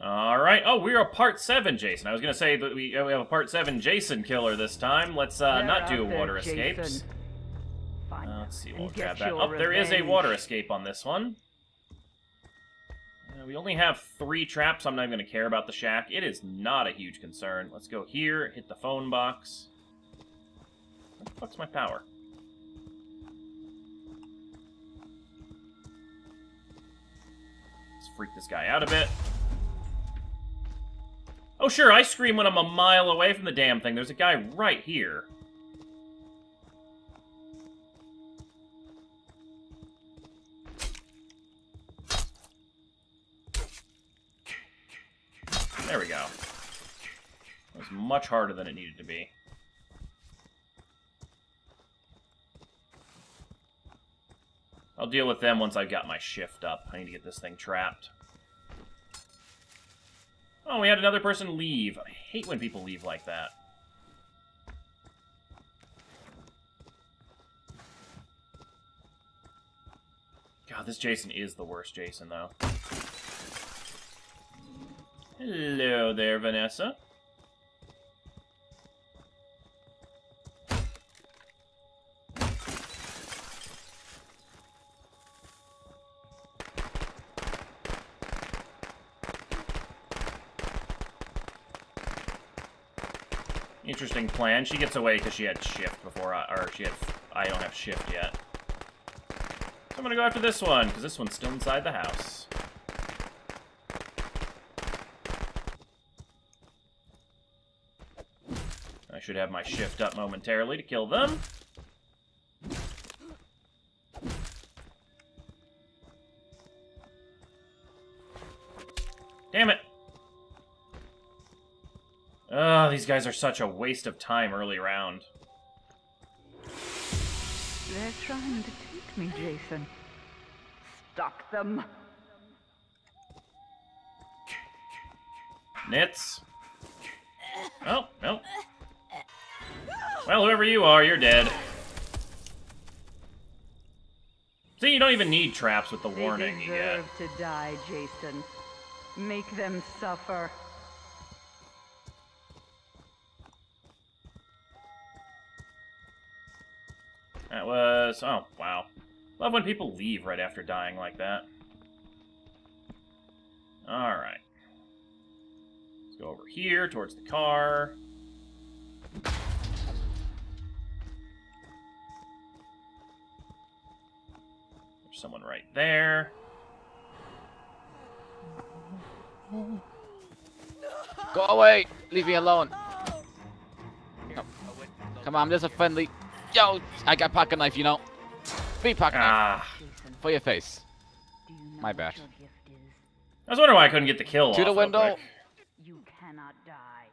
All right. Oh, we're a part seven, Jason. I was gonna say that we we have a part seven Jason killer this time. Let's uh, not do water escapes. Fine. Uh, let's see. We'll grab that. Oh, there is a water escape on this one. Uh, we only have three traps. I'm not even gonna care about the shack. It is not a huge concern. Let's go here. Hit the phone box. What the fuck's my power? Let's freak this guy out a bit. Oh, sure, I scream when I'm a mile away from the damn thing. There's a guy right here. There we go. That was much harder than it needed to be. I'll deal with them once I've got my shift up. I need to get this thing trapped. Oh, we had another person leave. I hate when people leave like that. God, this Jason is the worst Jason, though. Hello there, Vanessa. Interesting plan. She gets away because she had shift before I, or she had, I don't have shift yet. So I'm gonna go after this one, because this one's still inside the house. I should have my shift up momentarily to kill them. Damn it. Oh, these guys are such a waste of time early round. They're trying to take me, Jason. Stop them. Nitz. Oh, no. Well, whoever you are, you're dead. See, you don't even need traps with the they warning you get. They deserve to die, Jason. Make them suffer. That was... oh, wow. Love when people leave right after dying like that. Alright. Let's go over here, towards the car. There's someone right there. Go away! Leave me alone! No. Come on, this is friendly... Yo, I got pocket knife, you know. Be pocket knife. Ah. For your face. My bad. I was wondering why I couldn't get the kill. To off the window. You cannot die.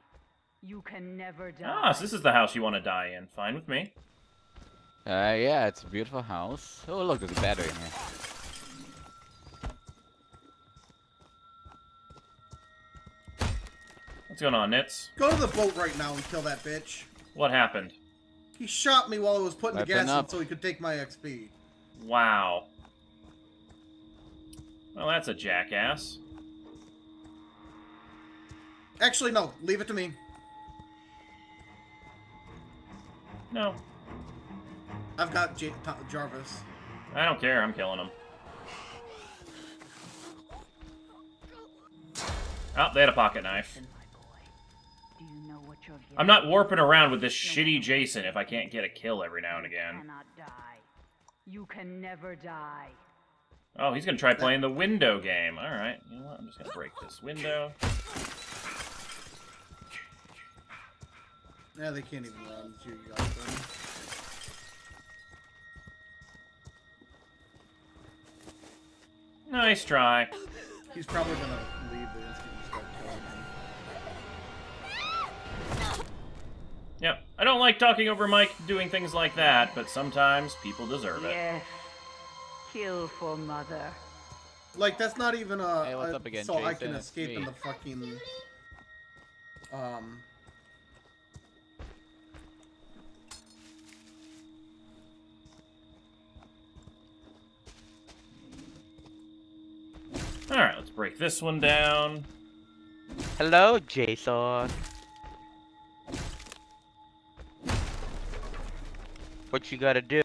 You can never die. Ah, so this is the house you want to die in. Fine with me. Uh, yeah, it's a beautiful house. Oh, look, there's a battery in here. What's going on, Nitz? Go to the boat right now and kill that bitch. What happened? He shot me while I was putting Weapon the gas up. in so he could take my X P. Wow. Well, that's a jackass. Actually, no. Leave it to me. No. I've got J Jarvis. I don't care. I'm killing him. Oh, they had a pocket knife. I'm not warping around with this shitty Jason if I can't get a kill every now and again. You can never die. Oh, he's gonna try playing the window game. All right, you know what? I'm just gonna break this window. Now they can't even run. You got them. Nice try. He's probably gonna leave the instant you start killing him. Yep, I don't like talking over Mike doing things like that, but sometimes people deserve it. Yeah. Kill for mother. Like that's not even a, hey, what's a up again, so Jason? I can escape me. in the fucking um. All right, let's break this one down. Hello, Jason. What you gotta do?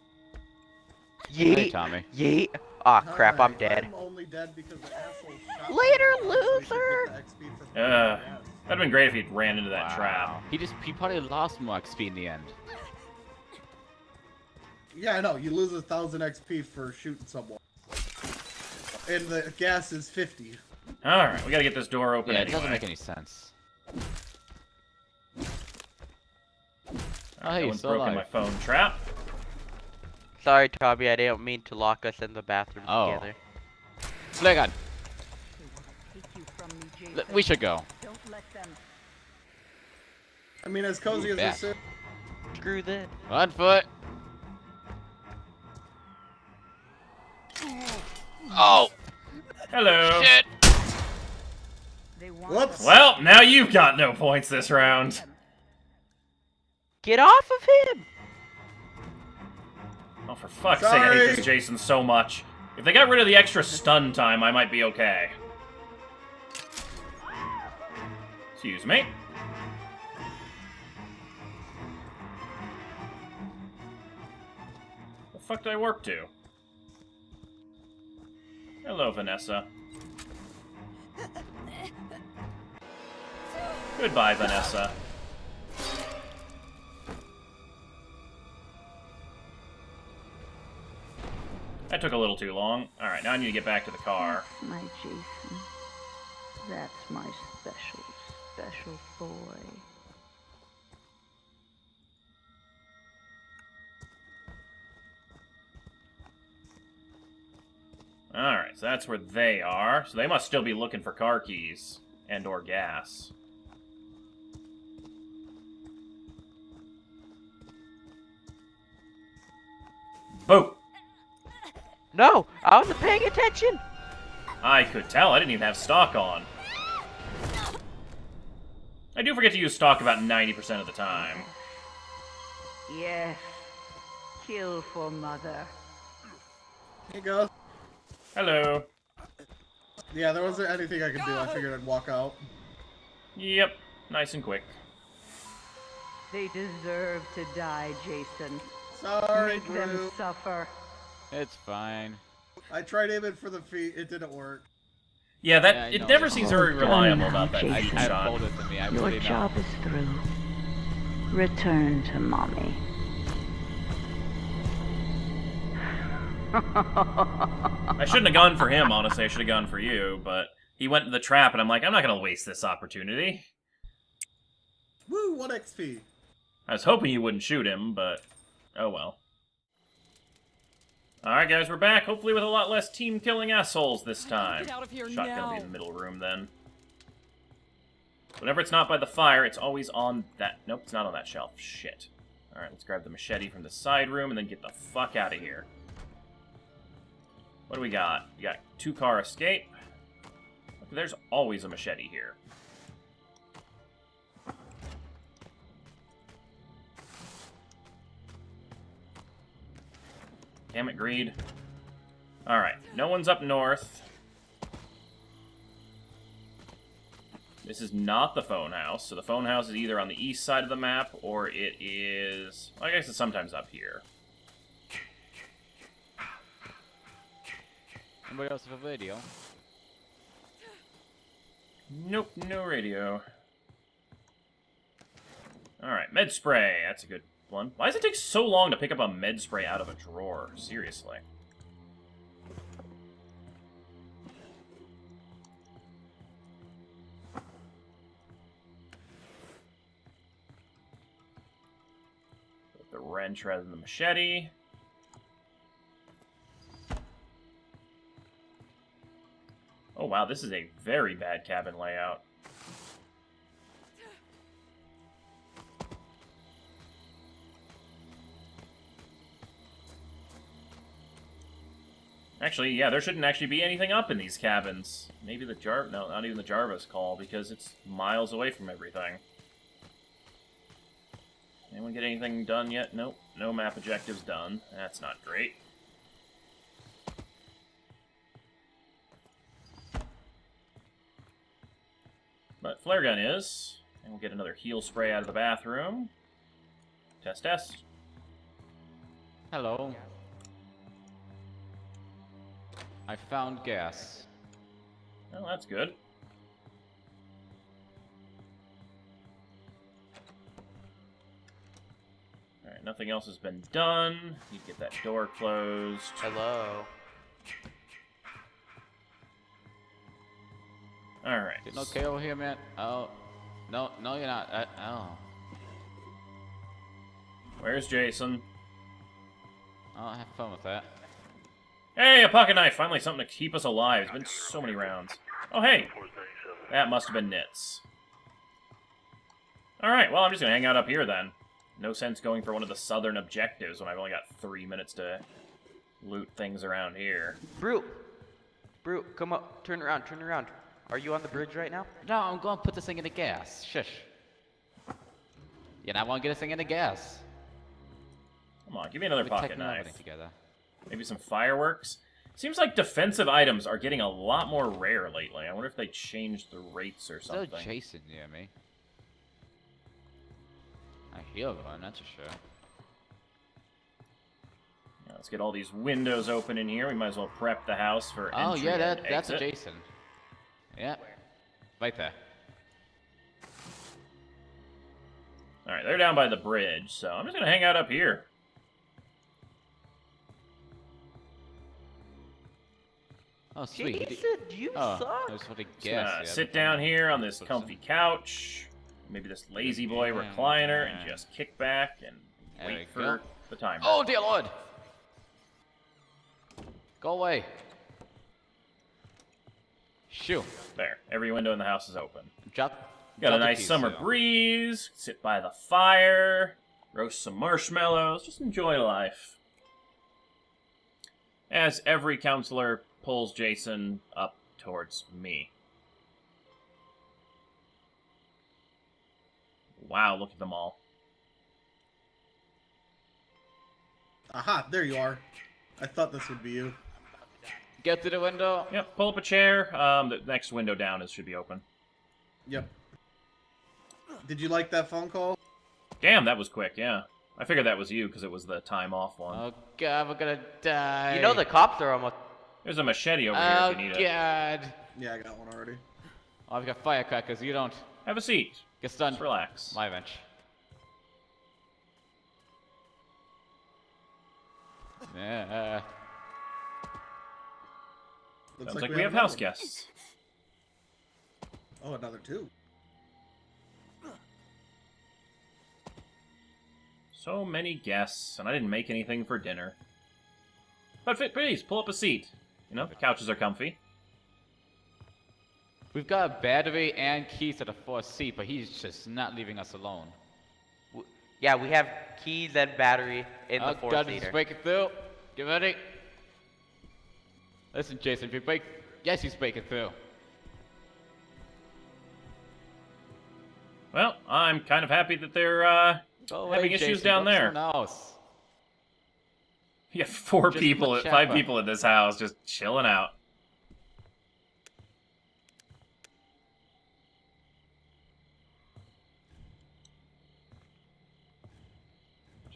Yeet. Hey, Tommy. Yeet. Ah, oh, crap, I'm dead. I'm only dead because the asshole shot Later, me. loser! Uh, that'd been great if he'd ran into that wow. trap. He just, he probably lost more X P in the end. Yeah, I know, you lose a thousand X P for shooting someone. And the gas is fifty. Alright, we gotta get this door open yeah, anyway. It doesn't make any sense. Oh, hey, no one's broken alive. my phone trap. Sorry, Tommy, I didn't mean to lock us in the bathroom oh. together. Play gun. We should go. Don't let them... I mean, as cozy Ooh, as back. this is. Screw that. One foot. Oh. Hello. Shit. Whoops. Well, now you've got no points this round. Get off of him. Oh, for fuck's sake, I hate this Jason so much. If they got rid of the extra stun time, I might be okay. Excuse me. The fuck did I warp to? Hello, Vanessa. Goodbye, Vanessa. That took a little too long. All right, now I need to get back to the car. That's my Jason. That's my special, special boy. All right, so that's where they are. So they must still be looking for car keys and or gas. Boom. No! I wasn't paying attention! I could tell. I didn't even have stock on. I do forget to use stock about ninety percent of the time. Yes. Kill for mother. Here you go. Hello. Yeah, there wasn't anything I could do. I figured I'd walk out. Yep. Nice and quick. They deserve to die, Jason. Sorry, Make Drew. them suffer. It's fine. I tried aiming for the feet. It didn't work. Yeah, that yeah, it know. never seems very reliable about that. I, I told it to me. I Your job know. is through. Return to mommy. I shouldn't have gone for him, honestly. I should have gone for you, but he went in the trap, and I'm like, I'm not going to waste this opportunity. Woo, what X P? I was hoping you wouldn't shoot him, but oh well. Alright guys, we're back, hopefully with a lot less team-killing assholes this time. Shotgun will be in the middle room then. Whenever it's not by the fire, it's always on that... Nope, it's not on that shelf. Shit. Alright, let's grab the machete from the side room and then get the fuck out of here. What do we got? We got two-car escape. Look, there's always a machete here. Damn it, greed. Alright, no one's up north. This is not the phone house, so the phone house is either on the east side of the map, or it is... I guess it's sometimes up here. Anybody else have a radio? Nope, no radio. Alright, med spray. That's a good one. Why does it take so long to pick up a med spray out of a drawer? Seriously. With the wrench rather than the machete. Oh wow, this is a very bad cabin layout. Actually, yeah, there shouldn't actually be anything up in these cabins. Maybe the Jar... No, not even the Jarvis call, because it's miles away from everything. Anyone get anything done yet? Nope. No map objectives done. That's not great. But flare gun is. And we'll get another heal spray out of the bathroom. Test, test. Hello. I found gas. Well, that's good. Alright, nothing else has been done. You get that door closed. Hello. Alright. Getting okay over here, man? Oh. No, no, you're not. I, oh. Where's Jason? I'll have fun with that. Hey, a pocket knife! Finally something to keep us alive. It's been so many rounds. Oh, hey! That must have been Nitz. Alright, well, I'm just gonna hang out up here, then. No sense going for one of the southern objectives when I've only got three minutes to loot things around here. Brute! Brute, come up. Turn around, turn around. Are you on the bridge right now? No, I'm gonna put this thing in the gas. Shush. Yeah, I wanna get this thing in the gas. Come on, give me another pocket knife. Together. Maybe some fireworks. Seems like defensive items are getting a lot more rare lately. I wonder if they changed the rates or something. Still chasing near me. I heal one, that's for sure. Yeah, let's get all these windows open in here. We might as well prep the house for entry. Oh yeah, that, that's a Jason. Yeah, right there. All right, they're down by the bridge, so I'm just gonna hang out up here. Oh, sweet. Jason, you oh, suck. I just want to guess. Just yeah, sit down here on this comfy couch, maybe this lazy boy yeah, recliner, yeah. and just kick back and there wait for go. the timer. Oh, dear Lord! Go away. Shoo. There. Every window in the house is open. Drop, Got a nice piece, summer so. breeze. Sit by the fire. Roast some marshmallows. Just enjoy life. As every counselor pulls Jason up towards me. Wow, look at them all. Aha, there you are. I thought this would be you. Get to the window. Yep, pull up a chair. Um, the next window down is should be open. Yep. Did you like that phone call? Damn, that was quick, yeah. I figured that was you because it was the time off one. Oh, God, we're gonna die. You know the cops are almost... There's a machete over oh, here if you need it. Oh, God. Yeah, I got one already. Oh, I've got firecrackers. You don't. Have a seat. Get stunned. Just relax. My bench. Yeah. Looks Sounds like, like we, we have, have house guests. Oh, another two. So many guests, and I didn't make anything for dinner. But please, pull up a seat. You know, the couches are comfy. We've got battery and keys to the fourth seat, but he's just not leaving us alone. Yeah, we have keys and battery in oh, the fourth seater. Just break it through. Get ready. Listen, Jason, if you break... Yes, he's breaking through. Well, I'm kind of happy that they're uh, away, having Jason. issues down What's there. Else? You have four just people, five people in this house just chilling out.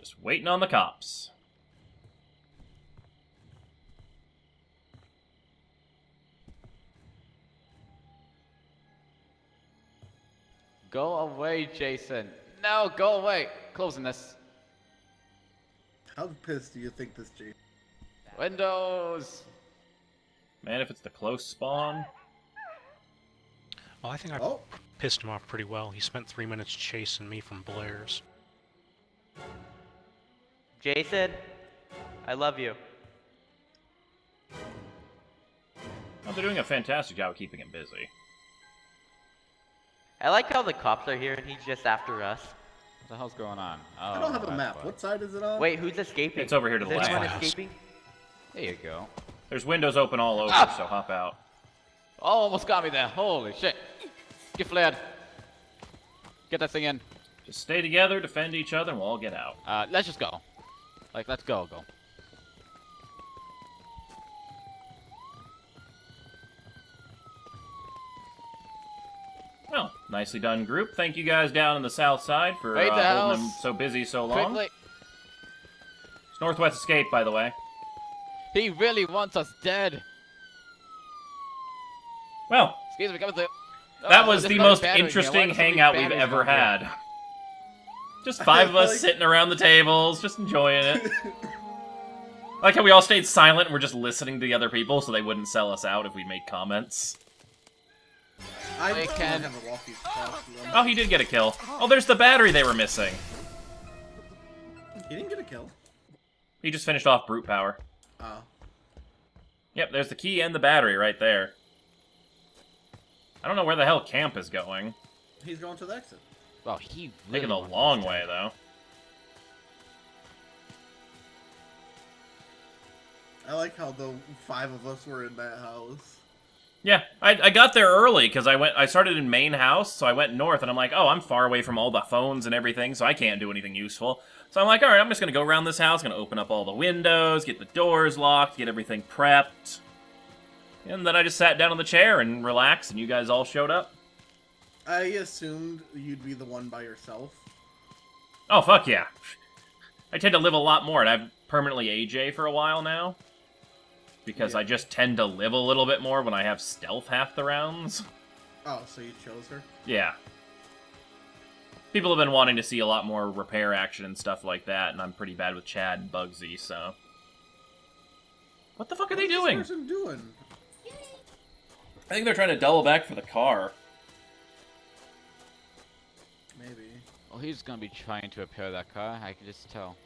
Just waiting on the cops. Go away, Jason. No, go away. Closing this. How pissed do you think this Jason? Windows. Man, if it's the close spawn. Well, I think I oh. pissed him off pretty well. He spent three minutes chasing me from Blair's. Jason, I love you. Well, they're doing a fantastic job of keeping him busy. I like how the cops are here and he's just after us. What the hell's going on? Oh, I don't have a map. What. what side is it on? Wait, who's escaping? It's over here to the left. Is anyone escaping? There you go. There's windows open all over, ah! so hop out. Oh, almost got me there. Holy shit. Get flared. Get that thing in. Just stay together, defend each other, and we'll all get out. Uh, let's just go. Like, let's go, go. Well, nicely done, group. Thank you guys down on the south side for uh, the holding them so busy so long. Quickly. It's Northwest Escape, by the way. He really wants us dead. Well, excuse me, coming through. Oh, that was the most interesting hangout we've ever had. Just five of us like... sitting around the tables, just enjoying it. I like how we all stayed silent and we're just listening to the other people so they wouldn't sell us out if we made comments. I can. Have a walkie talkie. Oh, he did get a kill. Oh, there's the battery they were missing. He didn't get a kill. He just finished off brute power. Oh. Yep, there's the key and the battery right there. I don't know where the hell Camp is going. He's going to the exit. Well, he really taking a long way though. I like how the five of us were in that house. Yeah, I, I got there early because I went. I started in main house, so I went north, and I'm like, oh, I'm far away from all the phones and everything, so I can't do anything useful. So I'm like, all right, I'm just gonna go around this house, gonna open up all the windows, get the doors locked, get everything prepped, and then I just sat down on the chair and relaxed, and you guys all showed up. I assumed you'd be the one by yourself. Oh fuck yeah! I tend to live a lot more, and I've permanently A J for a while now. Because yeah. I just tend to live a little bit more when I have stealth half the rounds. Oh, so you chose her? Yeah. People have been wanting to see a lot more repair action and stuff like that, and I'm pretty bad with Chad and Bugsy, so... What the fuck are What's they doing? What's this person doing? I think they're trying to double back for the car. Maybe. Well, he's gonna be trying to repair that car, I can just tell.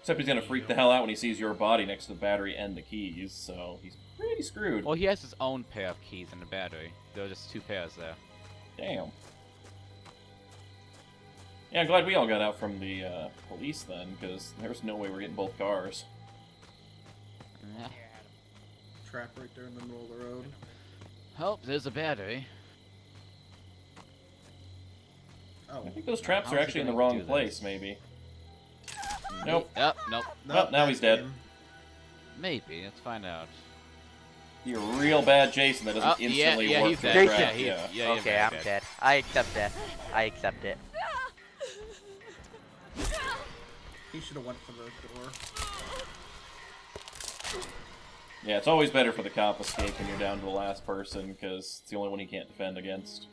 Except he's gonna freak the hell out when he sees your body next to the battery and the keys, so he's pretty screwed. Well, he has his own pair of keys and the battery. There are just two pairs there. Damn. Yeah, I'm glad we all got out from the uh, police then, because there was no way we were getting both cars. Yeah. Trap right there in the middle of the road. Oh, there's a battery. Oh. I think those traps How's are actually in the wrong place, this? maybe. Nope. Yep, nope. Nope, now he's dead. Maybe, let's find out. You're real bad Jason that doesn't oh, instantly yeah, yeah, work that trap. Yeah, yeah, okay, yeah, I'm dead. dead. I accept that. I accept it. He should have went for the door. Yeah, it's always better for the cop escape when you're down to the last person, because it's the only one he can't defend against.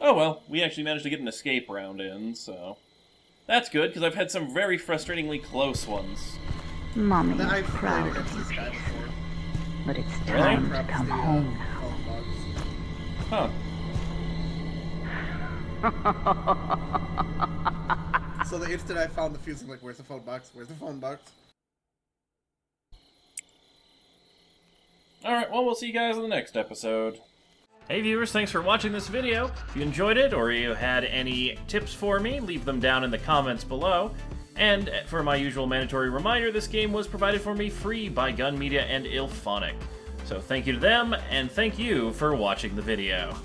Oh well, we actually managed to get an escape round in, so... That's good, because I've had some very frustratingly close ones. Mommy, I'm proud of you, but it's time really? to come home now. Huh. So the instant I found the fuse, I'm like, where's the phone box? Where's the phone box? Alright, well, we'll see you guys in the next episode. Hey viewers, thanks for watching this video. If you enjoyed it or you had any tips for me, leave them down in the comments below. And for my usual mandatory reminder, this game was provided for me free by Gun Media and Illfonic. So thank you to them, and thank you for watching the video.